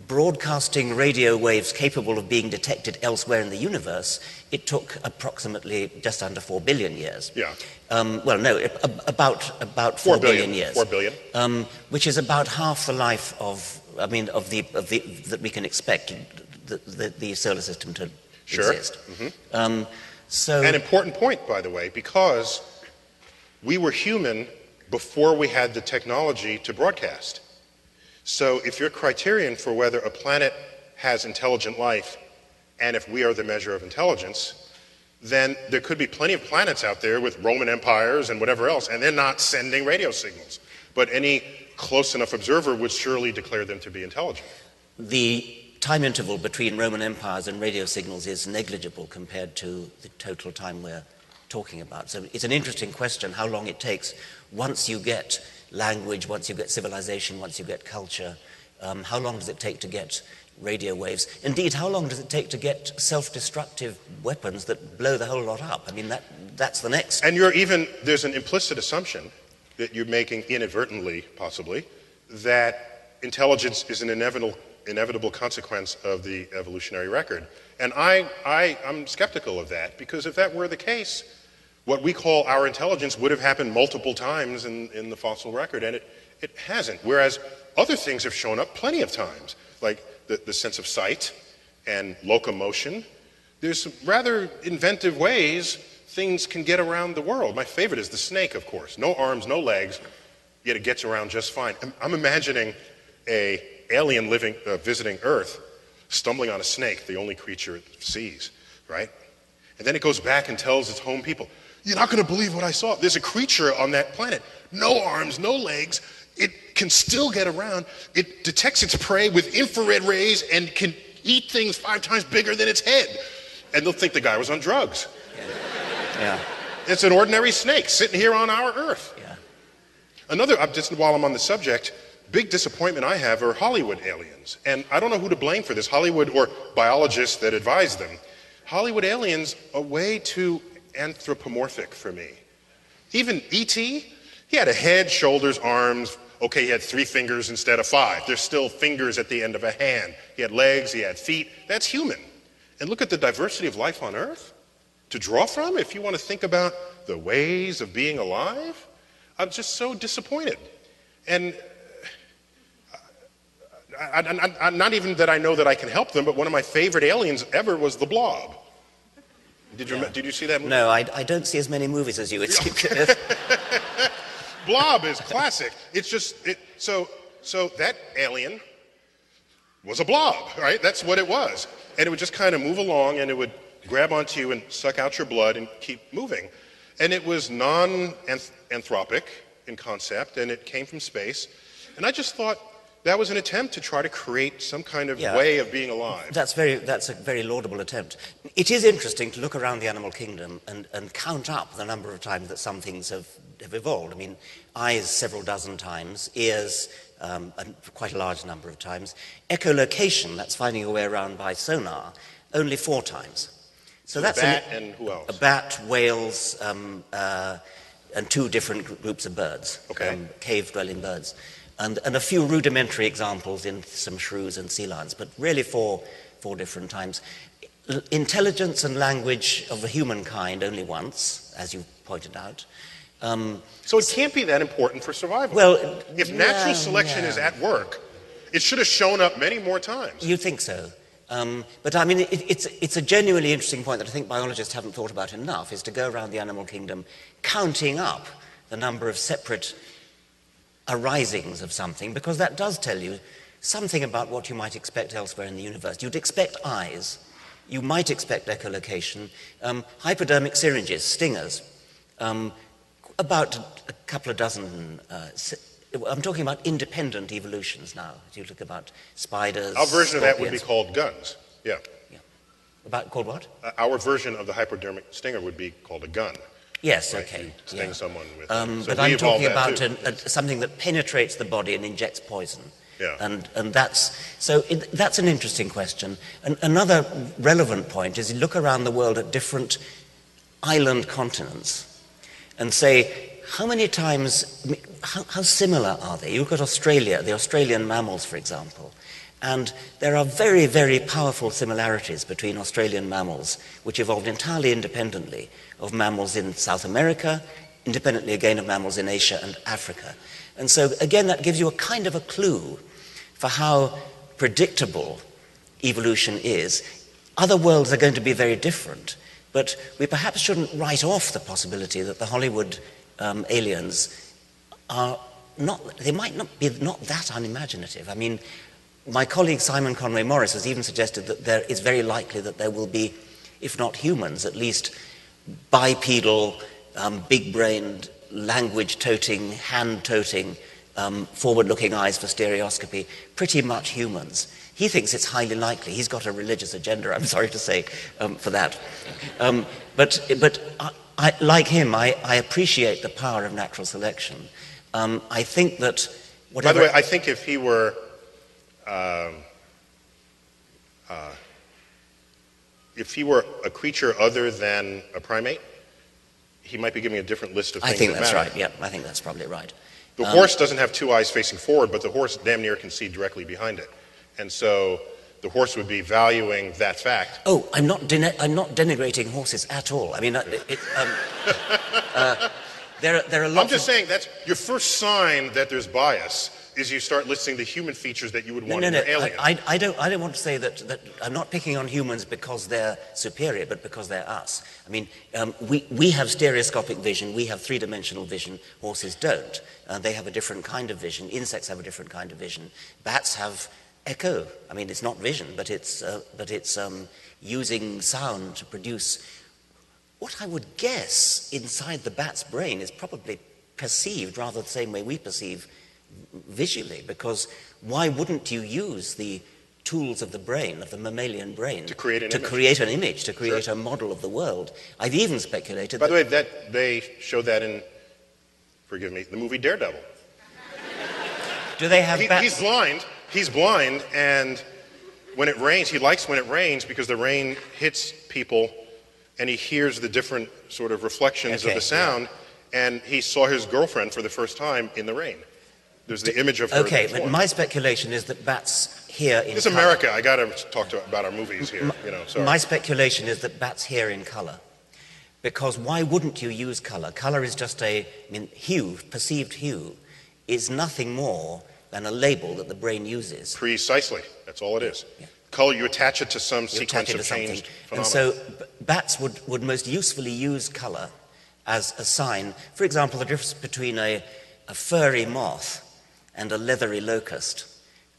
broadcasting radio waves capable of being detected elsewhere in the universe, it took approximately just under four billion years. Yeah. Um, well, no, about about four, four billion, billion years. Four billion. Um, which is about half the life of, I mean, of the of the that we can expect the the, the solar system to sure. exist. Mm-hmm. um, so. An important point, by the way, because we were human before we had the technology to broadcast. So if your criterion for whether a planet has intelligent life and if we are the measure of intelligence, then there could be plenty of planets out there with Roman empires and whatever else, and they're not sending radio signals. But any close enough observer would surely declare them to be intelligent. The time interval between Roman empires and radio signals is negligible compared to the total time we're talking about. So it's an interesting question how long it takes once you get language, once you get civilization, once you get culture, um, how long does it take to get radio waves? Indeed, how long does it take to get self-destructive weapons that blow the whole lot up? I mean, that that's the next. And you're even, there's an implicit assumption that you're making inadvertently, possibly, that intelligence is an inevitable inevitable consequence of the evolutionary record. And I, I, I'm skeptical of that, because if that were the case, what we call our intelligence would have happened multiple times in, in the fossil record, and it, it hasn't, whereas other things have shown up plenty of times, like the, the sense of sight and locomotion. There's some rather inventive ways things can get around the world. My favorite is the snake, of course. No arms, no legs, yet it gets around just fine. I'm, I'm imagining an alien living, uh, visiting Earth, stumbling on a snake, the only creature it sees, right? And then it goes back and tells its home people, "You're not going to believe what I saw. There's a creature on that planet. No arms, no legs. It can still get around. It detects its prey with infrared rays and can eat things five times bigger than its head. And they'll think the guy was on drugs. Yeah. Yeah. It's an ordinary snake sitting here on our Earth. Yeah. Another, just while I'm on the subject, big disappointment I have are Hollywood aliens. And I don't know who to blame for this, Hollywood or biologists that advise them. Hollywood aliens are way too anthropomorphic for me. Even E T, he had a head, shoulders, arms. Okay, he had three fingers instead of five. There's still fingers at the end of a hand. He had legs, he had feet. That's human. And look at the diversity of life on Earth to draw from if you want to think about the ways of being alive. I'm just so disappointed. And I, I, I, not even that I know that I can help them, but one of my favorite aliens ever was the Blob. Did you, yeah. did you see that movie? No, I, I don't see as many movies as you would see. Blob is classic. It's just, it, so, so that alien was a blob, right? That's what it was. And it would just kind of move along, and it would grab onto you and suck out your blood and keep moving. And it was non-anthropic in concept, and it came from space. And I just thought, that was an attempt to try to create some kind of yeah, way of being alive. That's, very, that's a very laudable attempt. It is interesting to look around the animal kingdom and, and count up the number of times that some things have, have evolved. I mean, eyes several dozen times, ears um, quite a large number of times. Echolocation, that's finding your way around by sonar, only four times. So, so that's a bat an, and who else? A bat, whales, um, uh, and two different groups of birds, okay. um, cave-dwelling birds. And, and a few rudimentary examples in some shrews and sea lions, but really four, four different times. Intelligence and language of the humankind only once, as you pointed out. Um, so it can't be that important for survival. Well, if natural yeah, selection yeah. is at work, it should have shown up many more times. You'd think so. Um, but I mean, it, it's, it's a genuinely interesting point that I think biologists haven't thought about enough, is to go around the animal kingdom counting up the number of separate arisings of something, because that does tell you something about what you might expect elsewhere in the universe. You'd expect eyes, you might expect echolocation, um, hypodermic syringes, stingers, um, about a couple of dozen. Uh, I'm talking about independent evolutions now. You look about spiders. Our version scorpions. Of that would be called guns. Yeah. yeah. About called what? Uh, our version of the hypodermic stinger would be called a gun. Yes, right, okay. Sting yeah. someone with um, so but I'm talking about an, a, something that penetrates the body and injects poison. Yeah. And, and that's, so it, that's an interesting question. And another relevant point is you look around the world at different island continents and say, how many times, how, how similar are they? You look at Australia, the Australian mammals, for example. And there are very, very powerful similarities between Australian mammals, which evolved entirely independently of mammals in South America, independently again of mammals in Asia and Africa. And so again, that gives you a kind of a clue for how predictable evolution is. Other worlds are going to be very different, but we perhaps shouldn't write off the possibility that the Hollywood um, aliens are not, they might not be not that unimaginative. I mean, my colleague Simon Conway Morris has even suggested that there is very likely that there will be, if not humans, at least bipedal, um, big-brained, language-toting, hand-toting, um, forward-looking eyes for stereoscopy, pretty much humans. He thinks it's highly likely. He's got a religious agenda, I'm sorry to say, um, for that. Um, but but I, I, like him, I, I appreciate the power of natural selection. Um, I think that whatever... By the way, I think if he were... Um, uh, if he were a creature other than a primate, he might be giving a different list of things. I think that that's matter. Right, yeah, I think that's probably right. The um, horse doesn't have two eyes facing forward, but the horse damn near can see directly behind it. And so the horse would be valuing that fact. Oh, I'm not, den I'm not denigrating horses at all. I mean, uh, it, um, uh, there, are, there are lots I'm just of saying that's your first sign that there's bias. Is you start listing the human features that you would want no, no, in an no. alien. I, I, don't, I don't want to say that, that I'm not picking on humans because they're superior, but because they're us. I mean, um, we, we have stereoscopic vision, we have three-dimensional vision, horses don't. Uh, they have a different kind of vision, insects have a different kind of vision, bats have echo. I mean, it's not vision, but it's, uh, but it's um, using sound to produce what I would guess inside the bat's brain is probably perceived rather the same way we perceive visually, because why wouldn't you use the tools of the brain, of the mammalian brain, to create an, to image. Create an image, to create sure. a model of the world. I've even speculated. By the way, that they show that in, forgive me, the movie Daredevil. Do they have? He, he's blind. He's blind, and when it rains, he likes when it rains because the rain hits people, and he hears the different sort of reflections okay, of the sound. Yeah. And he saw his girlfriend for the first time in the rain. There's the image of her. Okay, but my speculation is that bats here in color. It's America. I got to talk to, about our movies here. My, you know, sorry. My speculation is that bats here in color, because why wouldn't you use color? Color is just a I mean, hue, perceived hue, is nothing more than a label that the brain uses. Precisely. That's all it is. Yeah. Color, you attach it to some you sequence of changed phenomena. And so bats would, would most usefully use color as a sign. For example, the difference between a, a furry moth and a leathery locust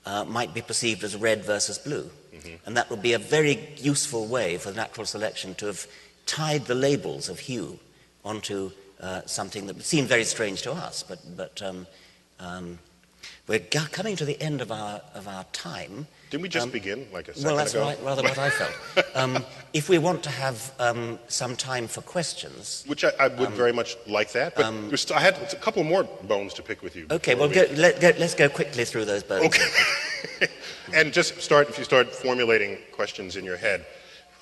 uh, might be perceived as red versus blue. Mm-hmm. And that would be a very useful way for natural selection to have tied the labels of hue onto uh, something that seemed very strange to us. But, but um, um, we're coming to the end of our, of our time. Didn't we just um, begin like a second ago? Well, that's right, rather what I felt. Um, if we want to have um, some time for questions... Which I, I would um, very much like that, but um, I had a couple more bones to pick with you. Okay, well, we... go, let, go, let's go quickly through those bones. Okay. And just start, if you start formulating questions in your head.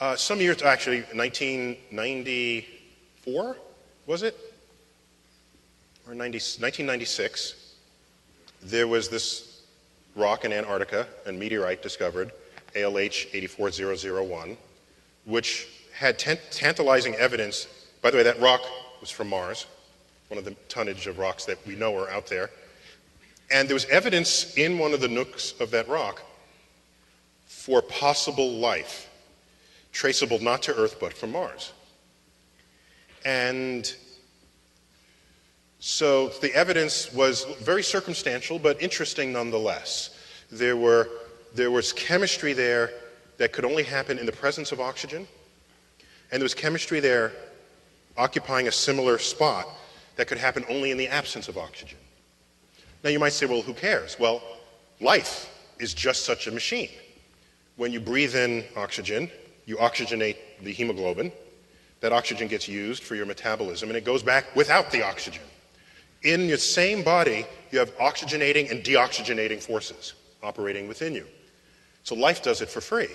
Uh, some years, actually, nineteen ninety-four, was it? Or nineteen ninety-six, there was this... rock in Antarctica and meteorite discovered, A L H eight four zero zero one, which had tantalizing evidence. By the way, that rock was from Mars, one of the tonnage of rocks that we know are out there. And there was evidence in one of the nooks of that rock for possible life, traceable not to Earth but from Mars. And so the evidence was very circumstantial, but interesting nonetheless. There, were, there was chemistry there that could only happen in the presence of oxygen, and there was chemistry there occupying a similar spot that could happen only in the absence of oxygen. Now you might say, well, who cares? Well, life is just such a machine. When you breathe in oxygen, you oxygenate the hemoglobin. That oxygen gets used for your metabolism, and it goes back without the oxygen. In your same body, you have oxygenating and deoxygenating forces operating within you. So life does it for free.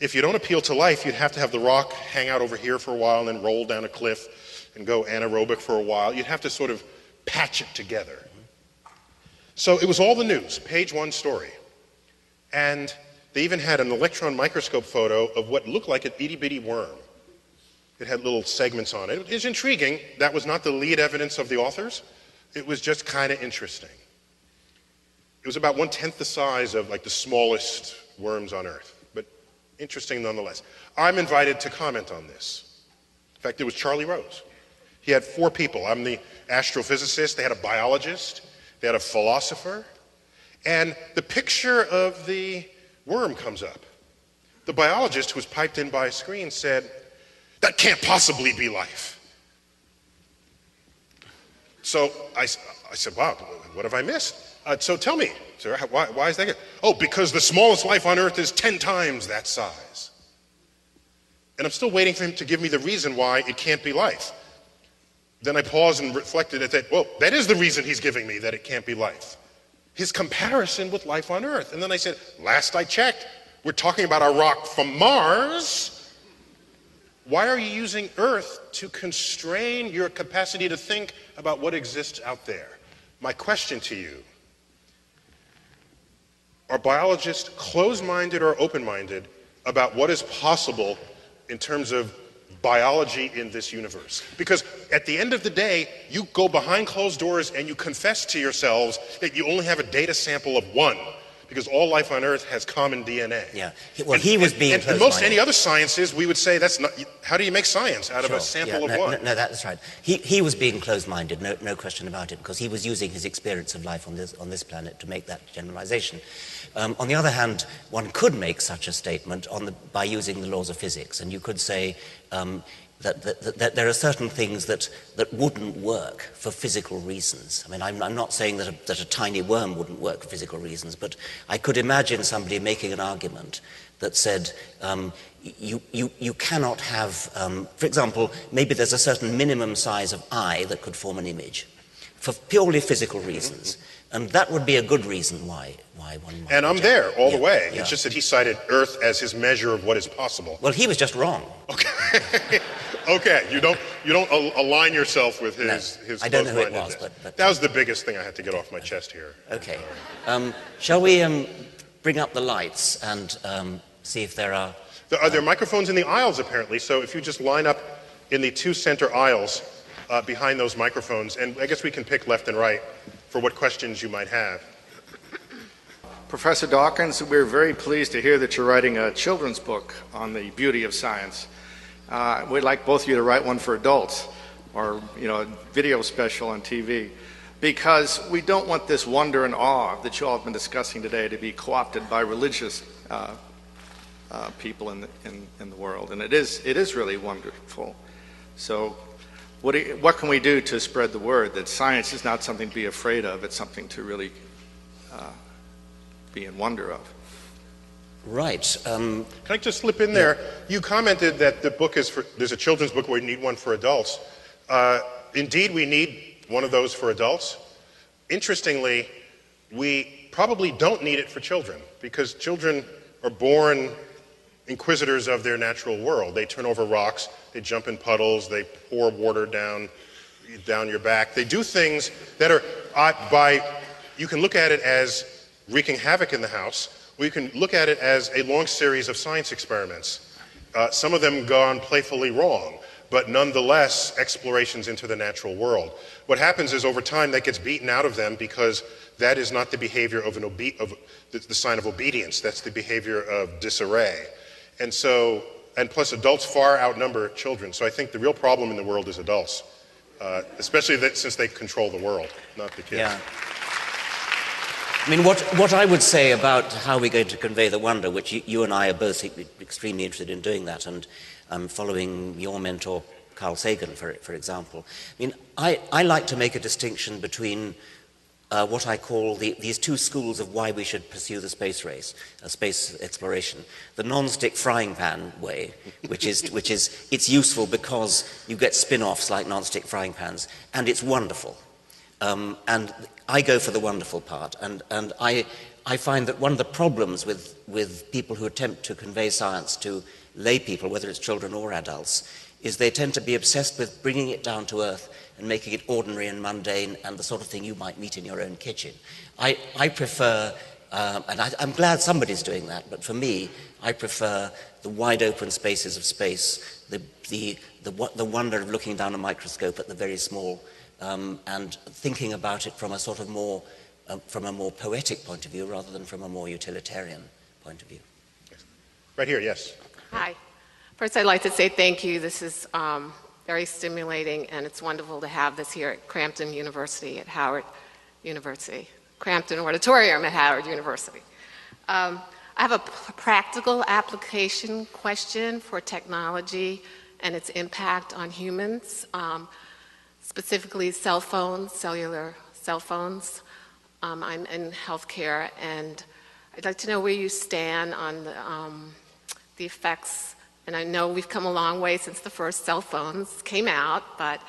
If you don't appeal to life, you'd have to have the rock hang out over here for a while and then roll down a cliff and go anaerobic for a while. You'd have to sort of patch it together. So it was all the news, page one story. And they even had an electron microscope photo of what looked like an itty-bitty worm. It had little segments on it. It was intriguing. That was not the lead evidence of the authors. It was just kind of interesting. It was about one-tenth the size of like the smallest worms on Earth, but interesting nonetheless. I'm invited to comment on this. In fact, it was Charlie Rose. He had four people. I'm the astrophysicist. They had a biologist. They had a philosopher. And the picture of the worm comes up. The biologist, who was piped in by a screen, said, "That can't possibly be life." So I, I said, "Wow, what have I missed? Uh, so tell me, sir, why, why is that good?" "Oh, because the smallest life on Earth is ten times that size." And I'm still waiting for him to give me the reason why it can't be life. Then I paused and reflected at that. Well, that is the reason he's giving me, that it can't be life. His comparison with life on Earth. And then I said, "Last I checked, we're talking about a rock from Mars. Why are you using Earth to constrain your capacity to think about what exists out there?" My question to you, are biologists closed-minded or open-minded about what is possible in terms of biology in this universe? Because at the end of the day, you go behind closed doors and you confess to yourselves that you only have a data sample of one, because all life on Earth has common D N A. Yeah. Well, and, he was being and, and most any other sciences, we would say that's not. How do you make science out sure. of a sample yeah, no, of one? No, no, that's right. He he was being closed-minded, no no question about it, because he was using his experience of life on this on this planet to make that generalization. Um, on the other hand, one could make such a statement on the by using the laws of physics, and you could say, Um, that, that, that there are certain things that, that wouldn't work for physical reasons. I mean, I'm, I'm not saying that a, that a tiny worm wouldn't work for physical reasons, but I could imagine somebody making an argument that said, um, you, you, you cannot have, um, for example, maybe there's a certain minimum size of eye that could form an image for purely physical reasons. And that would be a good reason why, why one might. And I'm there all yeah, the way. Yeah. It's just that he cited Earth as his measure of what is possible. Well, he was just wrong. Okay. Okay. You don't, you don't align yourself with his no, his I don't know who it was, but, but... That was the biggest thing I had to get off my chest here. Okay. Um, shall we um, bring up the lights and um, see if there are... There are, um, there are microphones in the aisles, apparently. So if you just line up in the two center aisles uh, behind those microphones, and I guess we can pick left and right for what questions you might have. Professor Dawkins, we're very pleased to hear that you're writing a children's book on the beauty of science. Uh, we'd like both of you to write one for adults, or you know, a video special on T V, because we don't want this wonder and awe that you all have been discussing today to be co-opted by religious uh, uh, people in the, in, in the world. And it is, it is really wonderful. So, What, do you, what can we do to spread the word that science is not something to be afraid of, it's something to really uh, be in wonder of? Right. Um, can I just slip in there? Yeah. You commented that the book is for, there's a children's book where you need one for adults. Uh, indeed, we need one of those for adults. Interestingly, we probably don't need it for children, because children are born inquisitors of their natural world. They turn over rocks, they jump in puddles, they pour water down, down your back. They do things that are, uh, by, you can look at it as wreaking havoc in the house, or you can look at it as a long series of science experiments. Uh, some of them gone playfully wrong, but nonetheless explorations into the natural world. What happens is over time that gets beaten out of them, because that is not the behavior of an obe- of the, the sign of obedience, that's the behavior of disarray. And so, and plus adults far outnumber children. So I think the real problem in the world is adults, uh, especially that since they control the world, not the kids. Yeah. I mean, what, what I would say about how we're going to convey the wonder, which you, you and I are both extremely interested in doing that, and um, following your mentor, Carl Sagan, for, for example. I mean, I, I like to make a distinction between Uh, what I call the, these two schools of why we should pursue the space race, uh, space exploration. The non-stick frying pan way, which is, which is it's useful because you get spin-offs like non-stick frying pans, and it's wonderful. Um, and I go for the wonderful part, and, and I, I find that one of the problems with, with people who attempt to convey science to lay people, whether it's children or adults, is they tend to be obsessed with bringing it down to earth and making it ordinary and mundane and the sort of thing you might meet in your own kitchen. I, I prefer, um, and I, I'm glad somebody's doing that, but for me, I prefer the wide open spaces of space, the, the, the, the wonder of looking down a microscope at the very small, um, and thinking about it from a sort of more, uh, from a more poetic point of view rather than from a more utilitarian point of view. Right here, yes. Hi. First, I'd like to say thank you. This is um, very stimulating, and it's wonderful to have this here at Crampton University, at Howard University, Crampton Auditorium at Howard University. Um, I have a practical application question for technology and its impact on humans, um, specifically cell phones, cellular cell phones. Um, I'm in healthcare, and I'd like to know where you stand on the, um, the effects. And I know we've come a long way since the first cell phones came out, but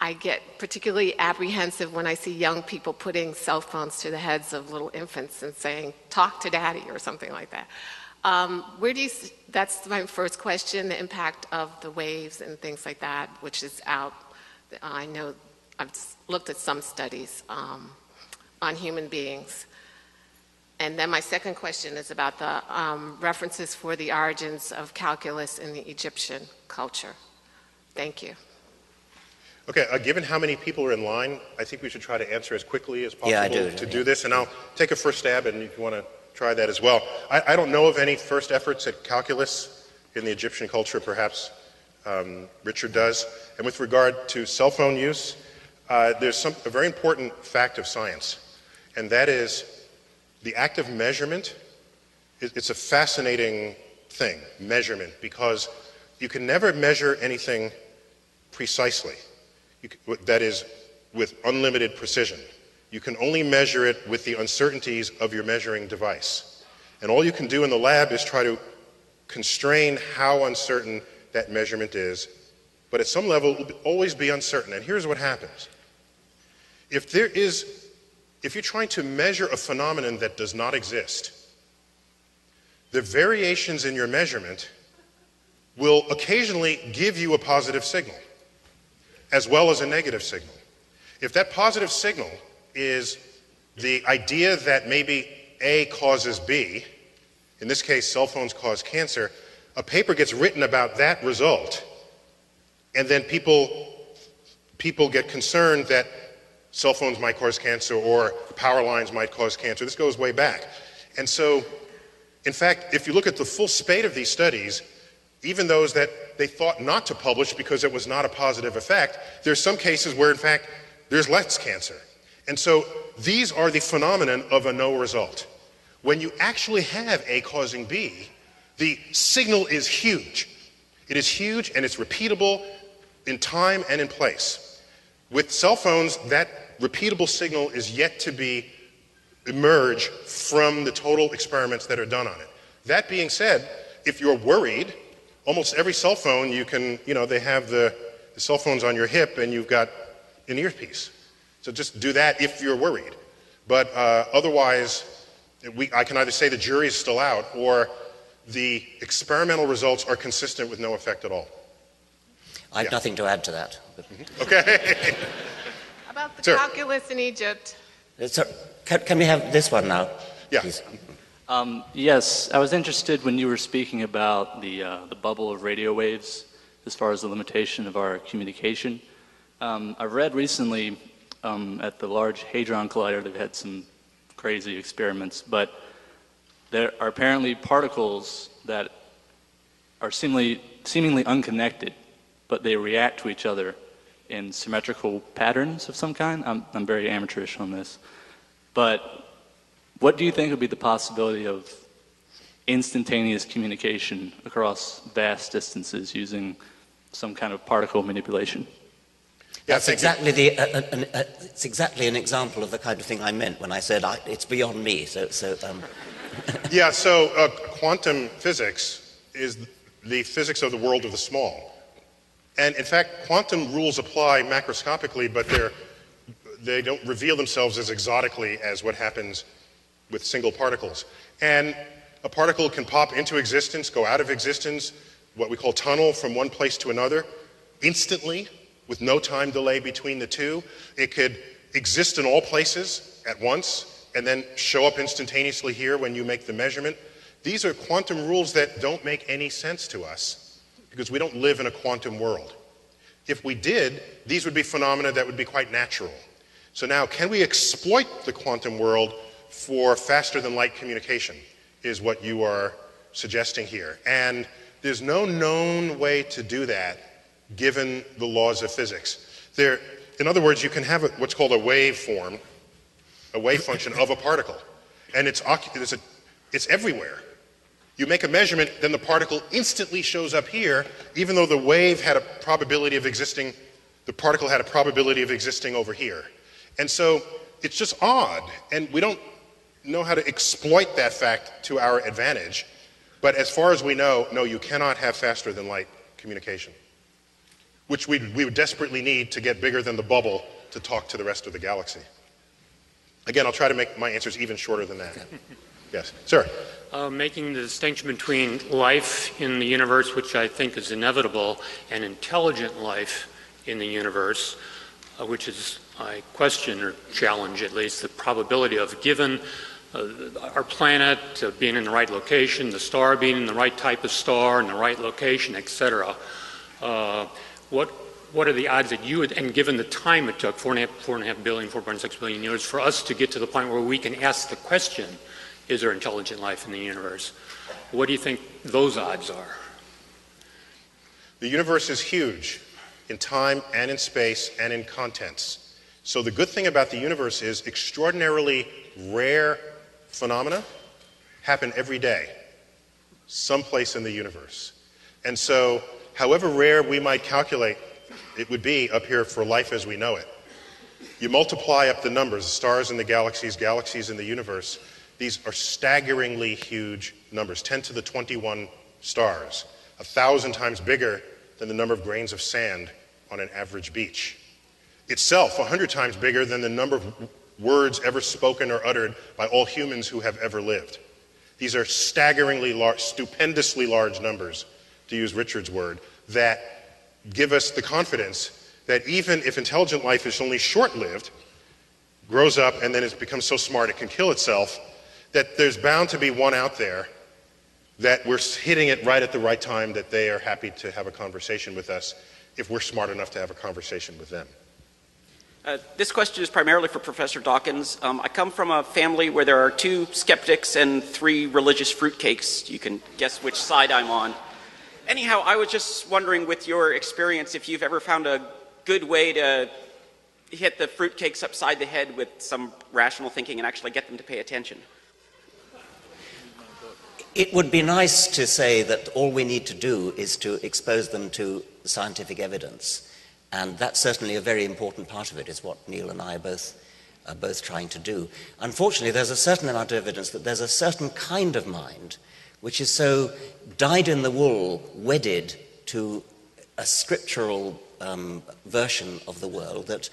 I get particularly apprehensive when I see young people putting cell phones to the heads of little infants and saying, talk to daddy, or something like that. Um, where do you, that's my first question, the impact of the waves and things like that, which is out. I know I've looked at some studies um, on human beings. And then my second question is about the um, references for the origins of calculus in the Egyptian culture. Thank you. Okay, uh, given how many people are in line, I think we should try to answer as quickly as possible yeah, do, to yeah. do this. And I'll take a first stab, and if you want to try that as well. I, I don't know of any first efforts at calculus in the Egyptian culture. Perhaps um, Richard does. And with regard to cell phone use, uh, there's some, a very important fact of science, and that is the act of measurement. It's a fascinating thing, measurement, because you can never measure anything precisely. You can, that is, with unlimited precision. You can only measure it with the uncertainties of your measuring device. And all you can do in the lab is try to constrain how uncertain that measurement is. But at some level, it will always be uncertain. And here's what happens. If there is, if you're trying to measure a phenomenon that does not exist, the variations in your measurement will occasionally give you a positive signal, as well as a negative signal. If that positive signal is the idea that maybe A causes B, in this case, cell phones cause cancer, a paper gets written about that result, and then people, people get concerned that cell phones might cause cancer or power lines might cause cancer. This goes way back. And so, in fact, if you look at the full spate of these studies, even those that they thought not to publish because it was not a positive effect, there's some cases where, in fact, there's less cancer. And so these are the phenomenon of a no result. When you actually have A causing B, the signal is huge. It is huge and it's repeatable in time and in place. With cell phones, that repeatable signal is yet to be emerge from the total experiments that are done on it. That being said, if you're worried, almost every cell phone you can, you know, they have the, the cell phones on your hip and you've got an earpiece. So just do that if you're worried. But uh, otherwise, we, I can either say the jury is still out or the experimental results are consistent with no effect at all. I have yeah. nothing to add to that. But... Mm-hmm. Okay. About the Sir. calculus in Egypt. Sir, can, can we have this one now? Yeah. Please. Um, yes, I was interested when you were speaking about the, uh, the bubble of radio waves as far as the limitation of our communication. Um, I've read recently um, at the Large Hadron Collider, they've had some crazy experiments, but there are apparently particles that are seemingly, seemingly unconnected, but they react to each other in symmetrical patterns of some kind. I'm, I'm very amateurish on this, but what do you think would be the possibility of instantaneous communication across vast distances using some kind of particle manipulation? That's exactly, the, uh, an, uh, it's exactly an example of the kind of thing I meant when I said I, it's beyond me. So, so um. Yeah, so uh, quantum physics is the physics of the world of the small. And in fact, quantum rules apply macroscopically, but they're, they don't reveal themselves as exotically as what happens with single particles. And a particle can pop into existence, go out of existence, what we call tunnel from one place to another, instantly, with no time delay between the two. It could exist in all places at once and then show up instantaneously here when you make the measurement. These are quantum rules that don't make any sense to us because we don't live in a quantum world. If we did, these would be phenomena that would be quite natural. So now, can we exploit the quantum world for faster-than-light communication is what you are suggesting here. And there's no known way to do that given the laws of physics. There, in other words, you can have a, what's called a wave form, a wave function of a particle. And it's, it's, a, it's everywhere. You make a measurement, then the particle instantly shows up here, even though the wave had a probability of existing, the particle had a probability of existing over here. And so it's just odd, and we don't know how to exploit that fact to our advantage. But as far as we know, no, you cannot have faster than light communication, which we, we would desperately need to get bigger than the bubble to talk to the rest of the galaxy. Again, I'll try to make my answers even shorter than that. Yes, sir. Uh, making the distinction between life in the universe, which I think is inevitable, and intelligent life in the universe, uh, which is, I question or challenge at least the probability of, given uh, our planet uh, being in the right location, the star being in the right type of star, in the right location, et cetera. Uh, what what are the odds that you would, and given the time it took, four and a half, four and a half billion, four point six billion years, for us to get to the point where we can ask the question, is there intelligent life in the universe? What do you think those odds are? The universe is huge in time and in space and in contents. So the good thing about the universe is extraordinarily rare phenomena happen every day, someplace in the universe. And so however rare we might calculate it would be up here for life as we know it. You multiply up the numbers, the stars in the galaxies, galaxies in the universe. These are staggeringly huge numbers, ten to the twenty-one stars, a thousand times bigger than the number of grains of sand on an average beach. Itself, a hundred times bigger than the number of words ever spoken or uttered by all humans who have ever lived. These are staggeringly large, stupendously large numbers, to use Richard's word, that give us the confidence that even if intelligent life is only short-lived, grows up and then it becomes so smart it can kill itself, that there's bound to be one out there that we're hitting it right at the right time, that they are happy to have a conversation with us if we're smart enough to have a conversation with them. Uh, this question is primarily for Professor Dawkins. Um, I come from a family where there are two skeptics and three religious fruitcakes. You can guess which side I'm on. Anyhow, I was just wondering, with your experience, if you've ever found a good way to hit the fruitcakes upside the head with some rational thinking and actually get them to pay attention. It would be nice to say that all we need to do is to expose them to scientific evidence. And that's certainly a very important part of it, is what Neil and I are both, are both trying to do. Unfortunately, there's a certain amount of evidence that there's a certain kind of mind which is so dyed-in-the-wool, wedded to a scriptural um, version of the world that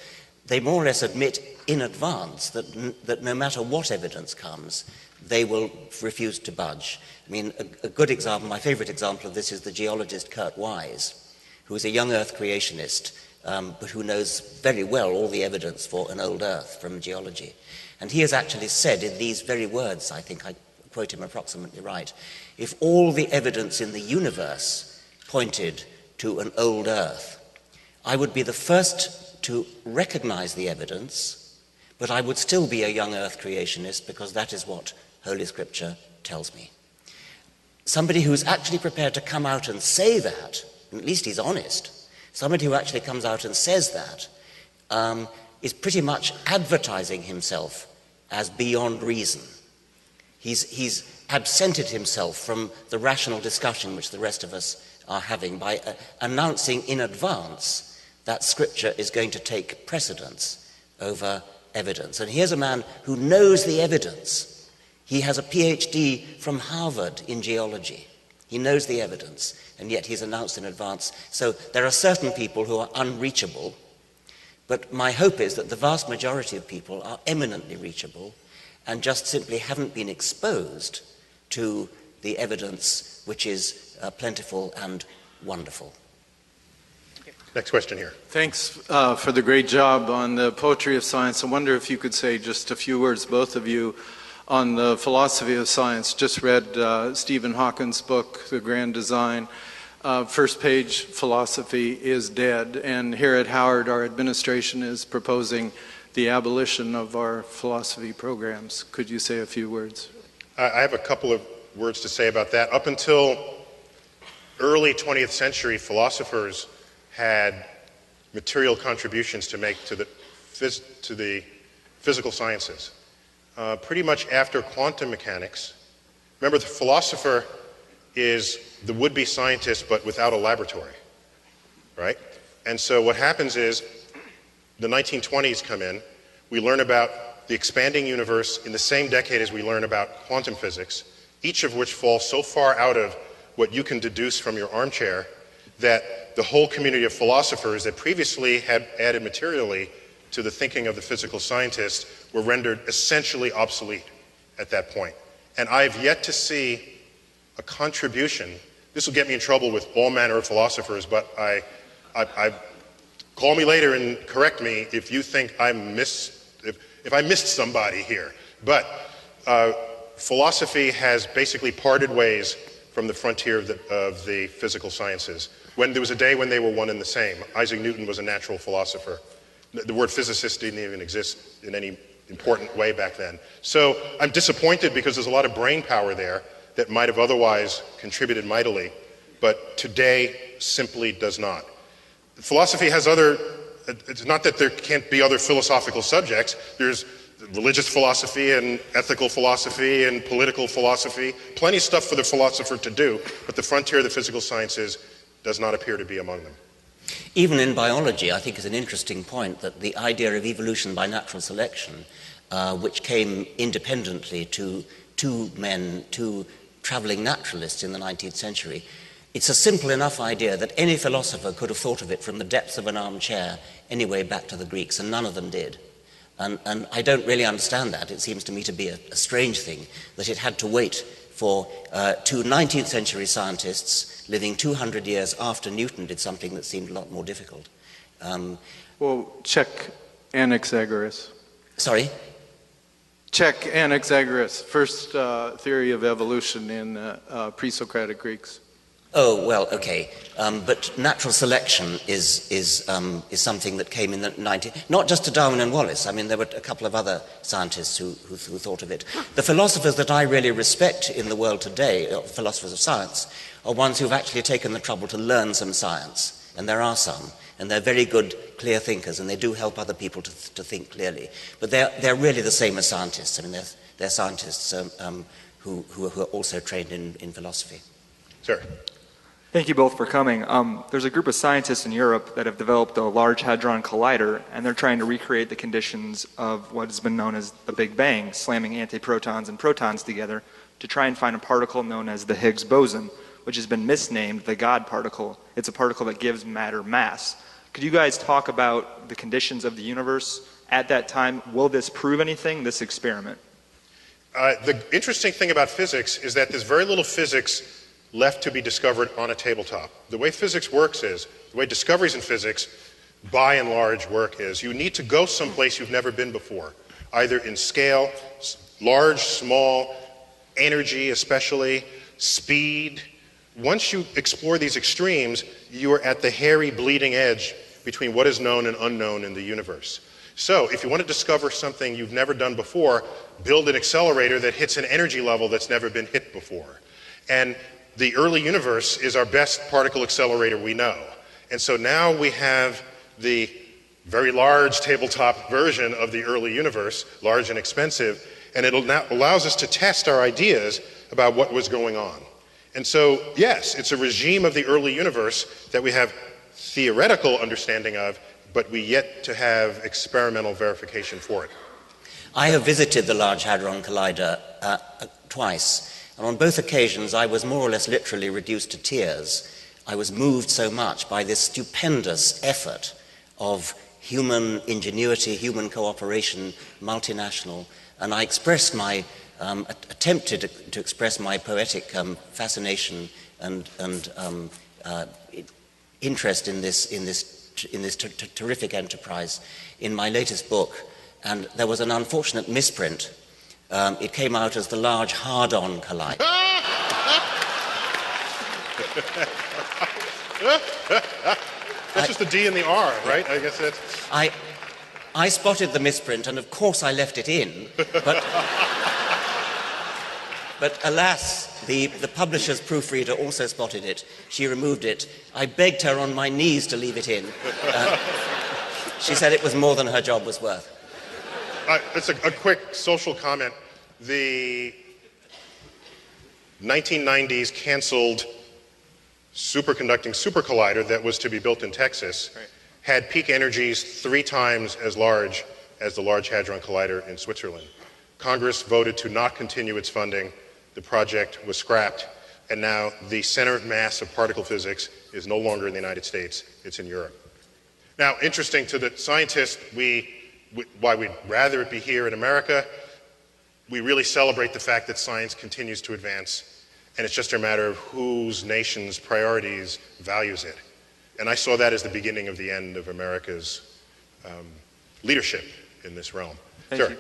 they more or less admit in advance that, n that no matter what evidence comes, they will refuse to budge. I mean, a, a good example, my favorite example of this is the geologist Kurt Wise, who is a young Earth creationist, um, but who knows very well all the evidence for an old Earth from geology. And he has actually said in these very words, I think I quote him approximately right, if all the evidence in the universe pointed to an old Earth, I would be the first to recognize the evidence, but I would still be a young Earth creationist because that is what Holy Scripture tells me. Somebody who's actually prepared to come out and say that, and at least he's honest, somebody who actually comes out and says that um, is pretty much advertising himself as beyond reason. He's, he's absented himself from the rational discussion which the rest of us are having by uh, announcing in advance that scripture is going to take precedence over evidence. And here's a man who knows the evidence. He has a PhD from Harvard in geology. He knows the evidence, and yet he's announced in advance. So there are certain people who are unreachable, but my hope is that the vast majority of people are eminently reachable and just simply haven't been exposed to the evidence which is uh, plentiful and wonderful. Next question here. Thanks uh, for the great job on the poetry of science. I wonder if you could say just a few words, both of you, on the philosophy of science. Just read uh, Stephen Hawking's book, The Grand Design. Uh, first page, philosophy is dead. And here at Howard, our administration is proposing the abolition of our philosophy programs. Could you say a few words? I have a couple of words to say about that. Up until early twentieth century, philosophers had material contributions to make to the, phys to the physical sciences. Uh, pretty much after quantum mechanics, remember the philosopher is the would-be scientist but without a laboratory, right? And so what happens is, the nineteen twenties come in, we learn about the expanding universe in the same decade as we learn about quantum physics, each of which falls so far out of what you can deduce from your armchair that the whole community of philosophers that previously had added materially to the thinking of the physical scientists were rendered essentially obsolete at that point. And I've yet to see a contribution. This will get me in trouble with all manner of philosophers, but I, I, I call me later and correct me if you think I missed, if, if I missed somebody here. But uh, philosophy has basically parted ways from the frontier of the, of the physical sciences. When there was a day when they were one and the same. Isaac Newton was a natural philosopher. The word physicist didn't even exist in any important way back then. So I'm disappointed because there's a lot of brain power there that might have otherwise contributed mightily, but today simply does not. Philosophy has other, it's not that there can't be other philosophical subjects. There's religious philosophy and ethical philosophy and political philosophy, plenty of stuff for the philosopher to do, but the frontier of the physical sciences does not appear to be among them. Even in biology, I think it's an interesting point that the idea of evolution by natural selection, uh, which came independently to two men, two traveling naturalists in the nineteenth century, it's a simple enough idea that any philosopher could have thought of it from the depths of an armchair any way back to the Greeks, and none of them did. And, and I don't really understand that. It seems to me to be a, a strange thing that it had to wait for uh, two nineteenth century scientists living two hundred years after Newton did something that seemed a lot more difficult. Um, well, check Anaxagoras. Sorry? Check Anaxagoras, first uh, theory of evolution in uh, uh, pre-Socratic Greeks. Oh, well, okay. Um, but natural selection is, is, um, is something that came in the nineties, not just to Darwin and Wallace. I mean, there were a couple of other scientists who, who, who thought of it. The philosophers that I really respect in the world today, philosophers of science, are ones who've actually taken the trouble to learn some science, and there are some, and they're very good, clear thinkers, and they do help other people to, th to think clearly. But they're, they're really the same as scientists. I mean, they're, they're scientists um, um, who, who, who are also trained in, in philosophy. Sure. Thank you both for coming. Um, there's a group of scientists in Europe that have developed a Large Hadron Collider, and they're trying to recreate the conditions of what has been known as the Big Bang, slamming antiprotons and protons together to try and find a particle known as the Higgs boson, which has been misnamed the God particle. It's a particle that gives matter mass. Could you guys talk about the conditions of the universe at that time? Will this prove anything, this experiment? Uh, the interesting thing about physics is that there's very little physics left to be discovered on a tabletop. The way physics works is, the way discoveries in physics, by and large, work is you need to go someplace you've never been before, either in scale, large, small, energy especially, speed. Once you explore these extremes, you are at the hairy, bleeding edge between what is known and unknown in the universe. So if you want to discover something you've never done before, build an accelerator that hits an energy level that's never been hit before. And the early universe is our best particle accelerator we know. And so now we have the very large tabletop version of the early universe, large and expensive, and it allows us to test our ideas about what was going on. And so, yes, it's a regime of the early universe that we have theoretical understanding of, but we yet to have experimental verification for it. I have visited the Large Hadron Collider uh, twice. And on both occasions, I was more or less literally reduced to tears. I was moved so much by this stupendous effort of human ingenuity, human cooperation, multinational. And I expressed my, um, attempted to express my poetic um, fascination and, and um, uh, interest in this, in this, in this ter ter terrific enterprise in my latest book. And there was an unfortunate misprint. Um, it came out as the Large Hadron Collider. That's I, just the D and the R, right? I guess that's... I, I spotted the misprint, and of course I left it in, but... but alas, the, the publisher's proofreader also spotted it. She removed it. I begged her on my knees to leave it in. Uh, she said it was more than her job was worth. Uh, it's a, a quick social comment. The nineteen nineties canceled superconducting super collider that was to be built in Texas had peak energies three times as large as the Large Hadron Collider in Switzerland. Congress voted to not continue its funding. The project was scrapped, and now the center of mass of particle physics is no longer in the United States. It's in Europe. Now, interesting to the scientists, we why we'd rather it be here in America, we really celebrate the fact that science continues to advance, and it's just a matter of whose nation's priorities values it. And I saw that as the beginning of the end of America's um, leadership in this realm. Thank sure. you.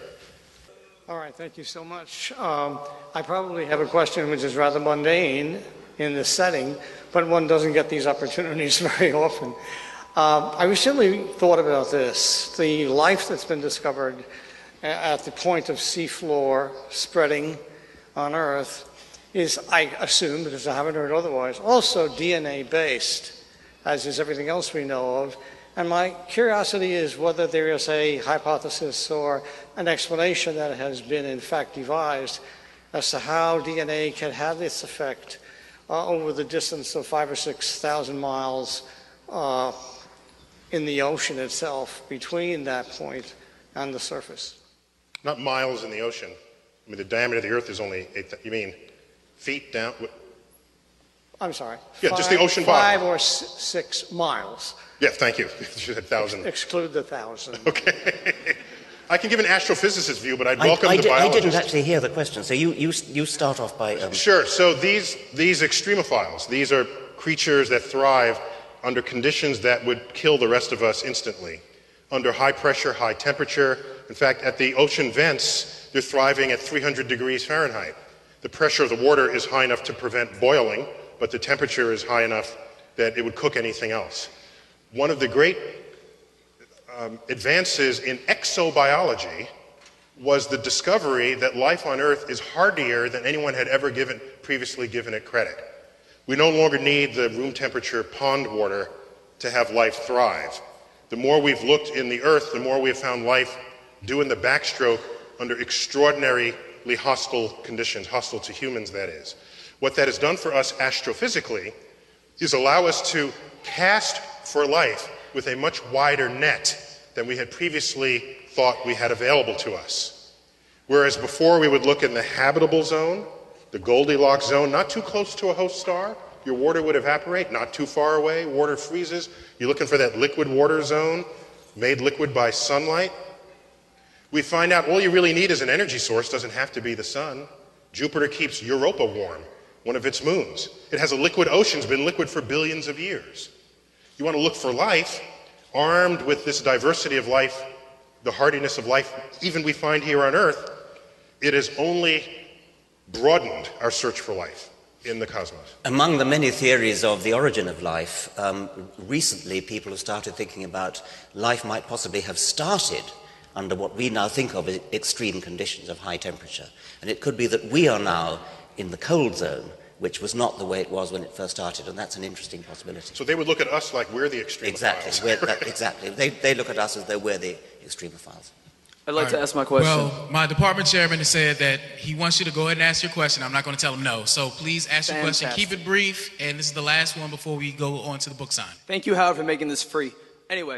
All right, thank you so much. Um, I probably have a question which is rather mundane in this setting, but one doesn't get these opportunities very often. Uh, I recently thought about this, the life that's been discovered at the point of seafloor spreading on Earth is, I assume, because I haven't heard otherwise, also D N A-based, as is everything else we know of. And my curiosity is whether there is a hypothesis or an explanation that has been, in fact, devised as to how D N A can have its effect uh, over the distance of five or six thousand miles uh, in the ocean itself, between that point and the surface. Not miles in the ocean. I mean, the diameter of the Earth is only eight. You mean feet down? I'm sorry. Yeah, five, just the ocean bottom. Five or six miles. Yeah, thank you. You said thousand. Exclude the thousand. Okay. I can give an astrophysicist view, but I'd welcome I, I the did, biologist. I didn't actually hear the question, so you, you, you start off by... Um... Sure. So these, these extremophiles, these are creatures that thrive under conditions that would kill the rest of us instantly, under high pressure, high temperature. In fact, at the ocean vents, they're thriving at three hundred degrees Fahrenheit. The pressure of the water is high enough to prevent boiling, but the temperature is high enough that it would cook anything else. One of the great um, advances in exobiology was the discovery that life on Earth is hardier than anyone had ever given, previously given it credit. We no longer need the room temperature pond water to have life thrive. The more we've looked in the Earth, the more we've found life doing the backstroke under extraordinarily hostile conditions, hostile to humans, that is. What that has done for us astrophysically is allow us to cast for life with a much wider net than we had previously thought we had available to us. Whereas before we would look in the habitable zone, the Goldilocks zone, not too close to a host star, your water would evaporate, not too far away, water freezes, you're looking for that liquid water zone made liquid by sunlight. We find out all you really need is an energy source, doesn't have to be the sun. Jupiter keeps Europa warm, one of its moons. It has a liquid ocean, it's been liquid for billions of years. You want to look for life, armed with this diversity of life, the hardiness of life even we find here on Earth, it is only broadened our search for life in the cosmos. Among the many theories of the origin of life, um, recently people have started thinking about life might possibly have started under what we now think of as extreme conditions of high temperature. And it could be that we are now in the cold zone, which was not the way it was when it first started, and that's an interesting possibility. So they would look at us like we're the extremophiles. Exactly, we're, that, exactly. They, they look at us as though we're the extremophiles. I'd like right. to ask my question. Well, my department chairman has said that he wants you to go ahead and ask your question. I'm not going to tell him no. So please ask Fantastic. your question. Keep it brief. And this is the last one before we go on to the book sign. Thank you, Howard, for making this free. Anyway,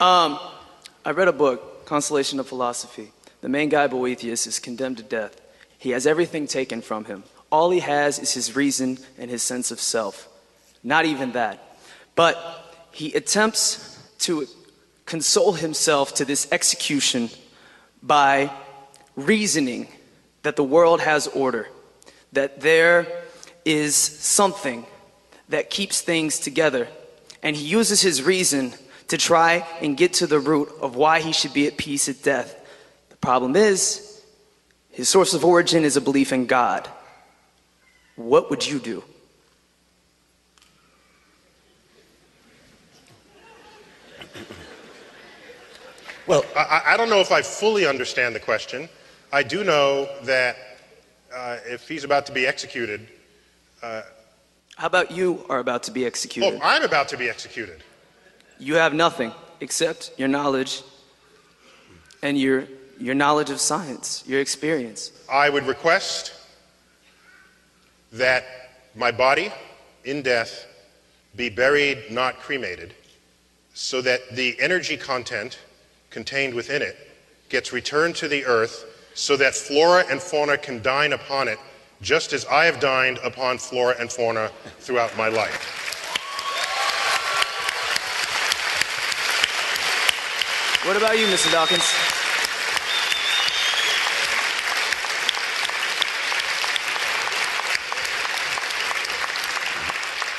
um, I read a book, Consolation of Philosophy. The main guy, Boethius, is condemned to death. He has everything taken from him. All he has is his reason and his sense of self. Not even that. But he attempts to console himself to this execution by reasoning that the world has order, that there is something that keeps things together. And he uses his reason to try and get to the root of why he should be at peace at death. The problem is, his source of origin is a belief in God. What would you do? Well, I, I don't know if I fully understand the question. I do know that uh, if he's about to be executed... Uh, How about you are about to be executed? Oh, I'm about to be executed. You have nothing except your knowledge and your, your knowledge of science, your experience. I would request that my body in death be buried, not cremated, so that the energy content contained within it gets returned to the earth so that flora and fauna can dine upon it, just as I have dined upon flora and fauna throughout my life. What about you, Mister Dawkins?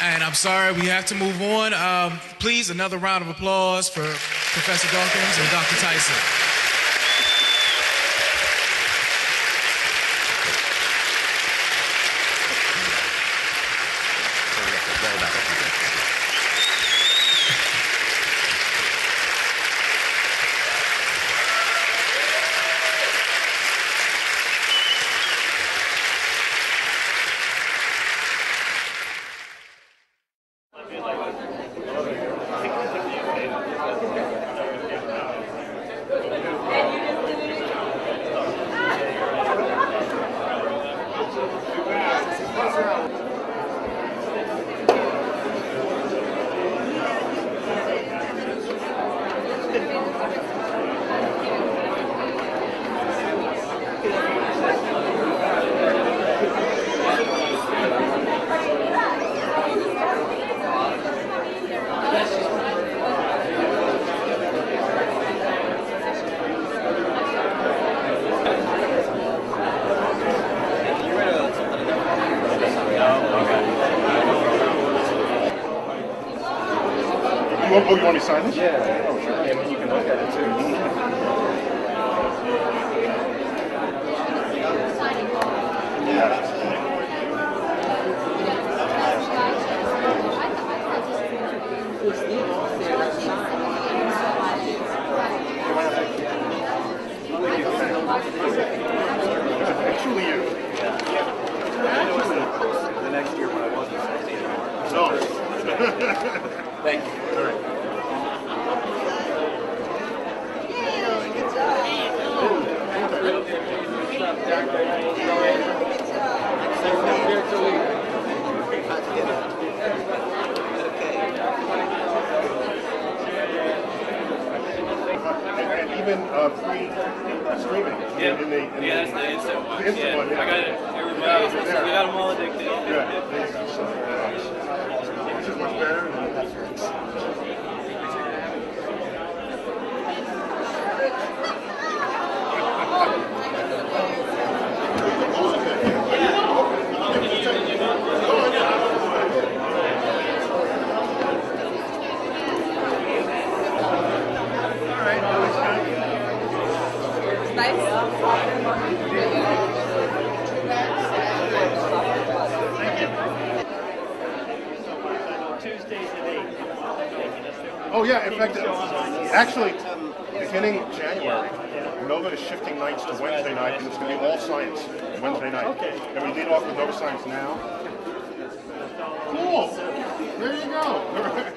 And I'm sorry, we have to move on. Um, please, another round of applause for Professor Dawkins and Doctor Tyson. want, oh, you want me to sign this? Yeah. Oh, sure. I mean, you can look at it too. Yeah. It's actually you. Actually. The next year when I wasn't sixteen. No. Thank you. All right. Yay, good job. And even uh, pre-streaming. Yeah, in the, in yeah the, that's the instant one. The instant yeah. one yeah. I got it. Everybody, we got them all addicted. Yeah. This is much better. Oh yeah, in fact, actually, beginning January, NOVA is shifting nights to Wednesday night, and it's going to be all science Wednesday night. Okay. And we lead off with NOVA Science Now. Cool. There you go.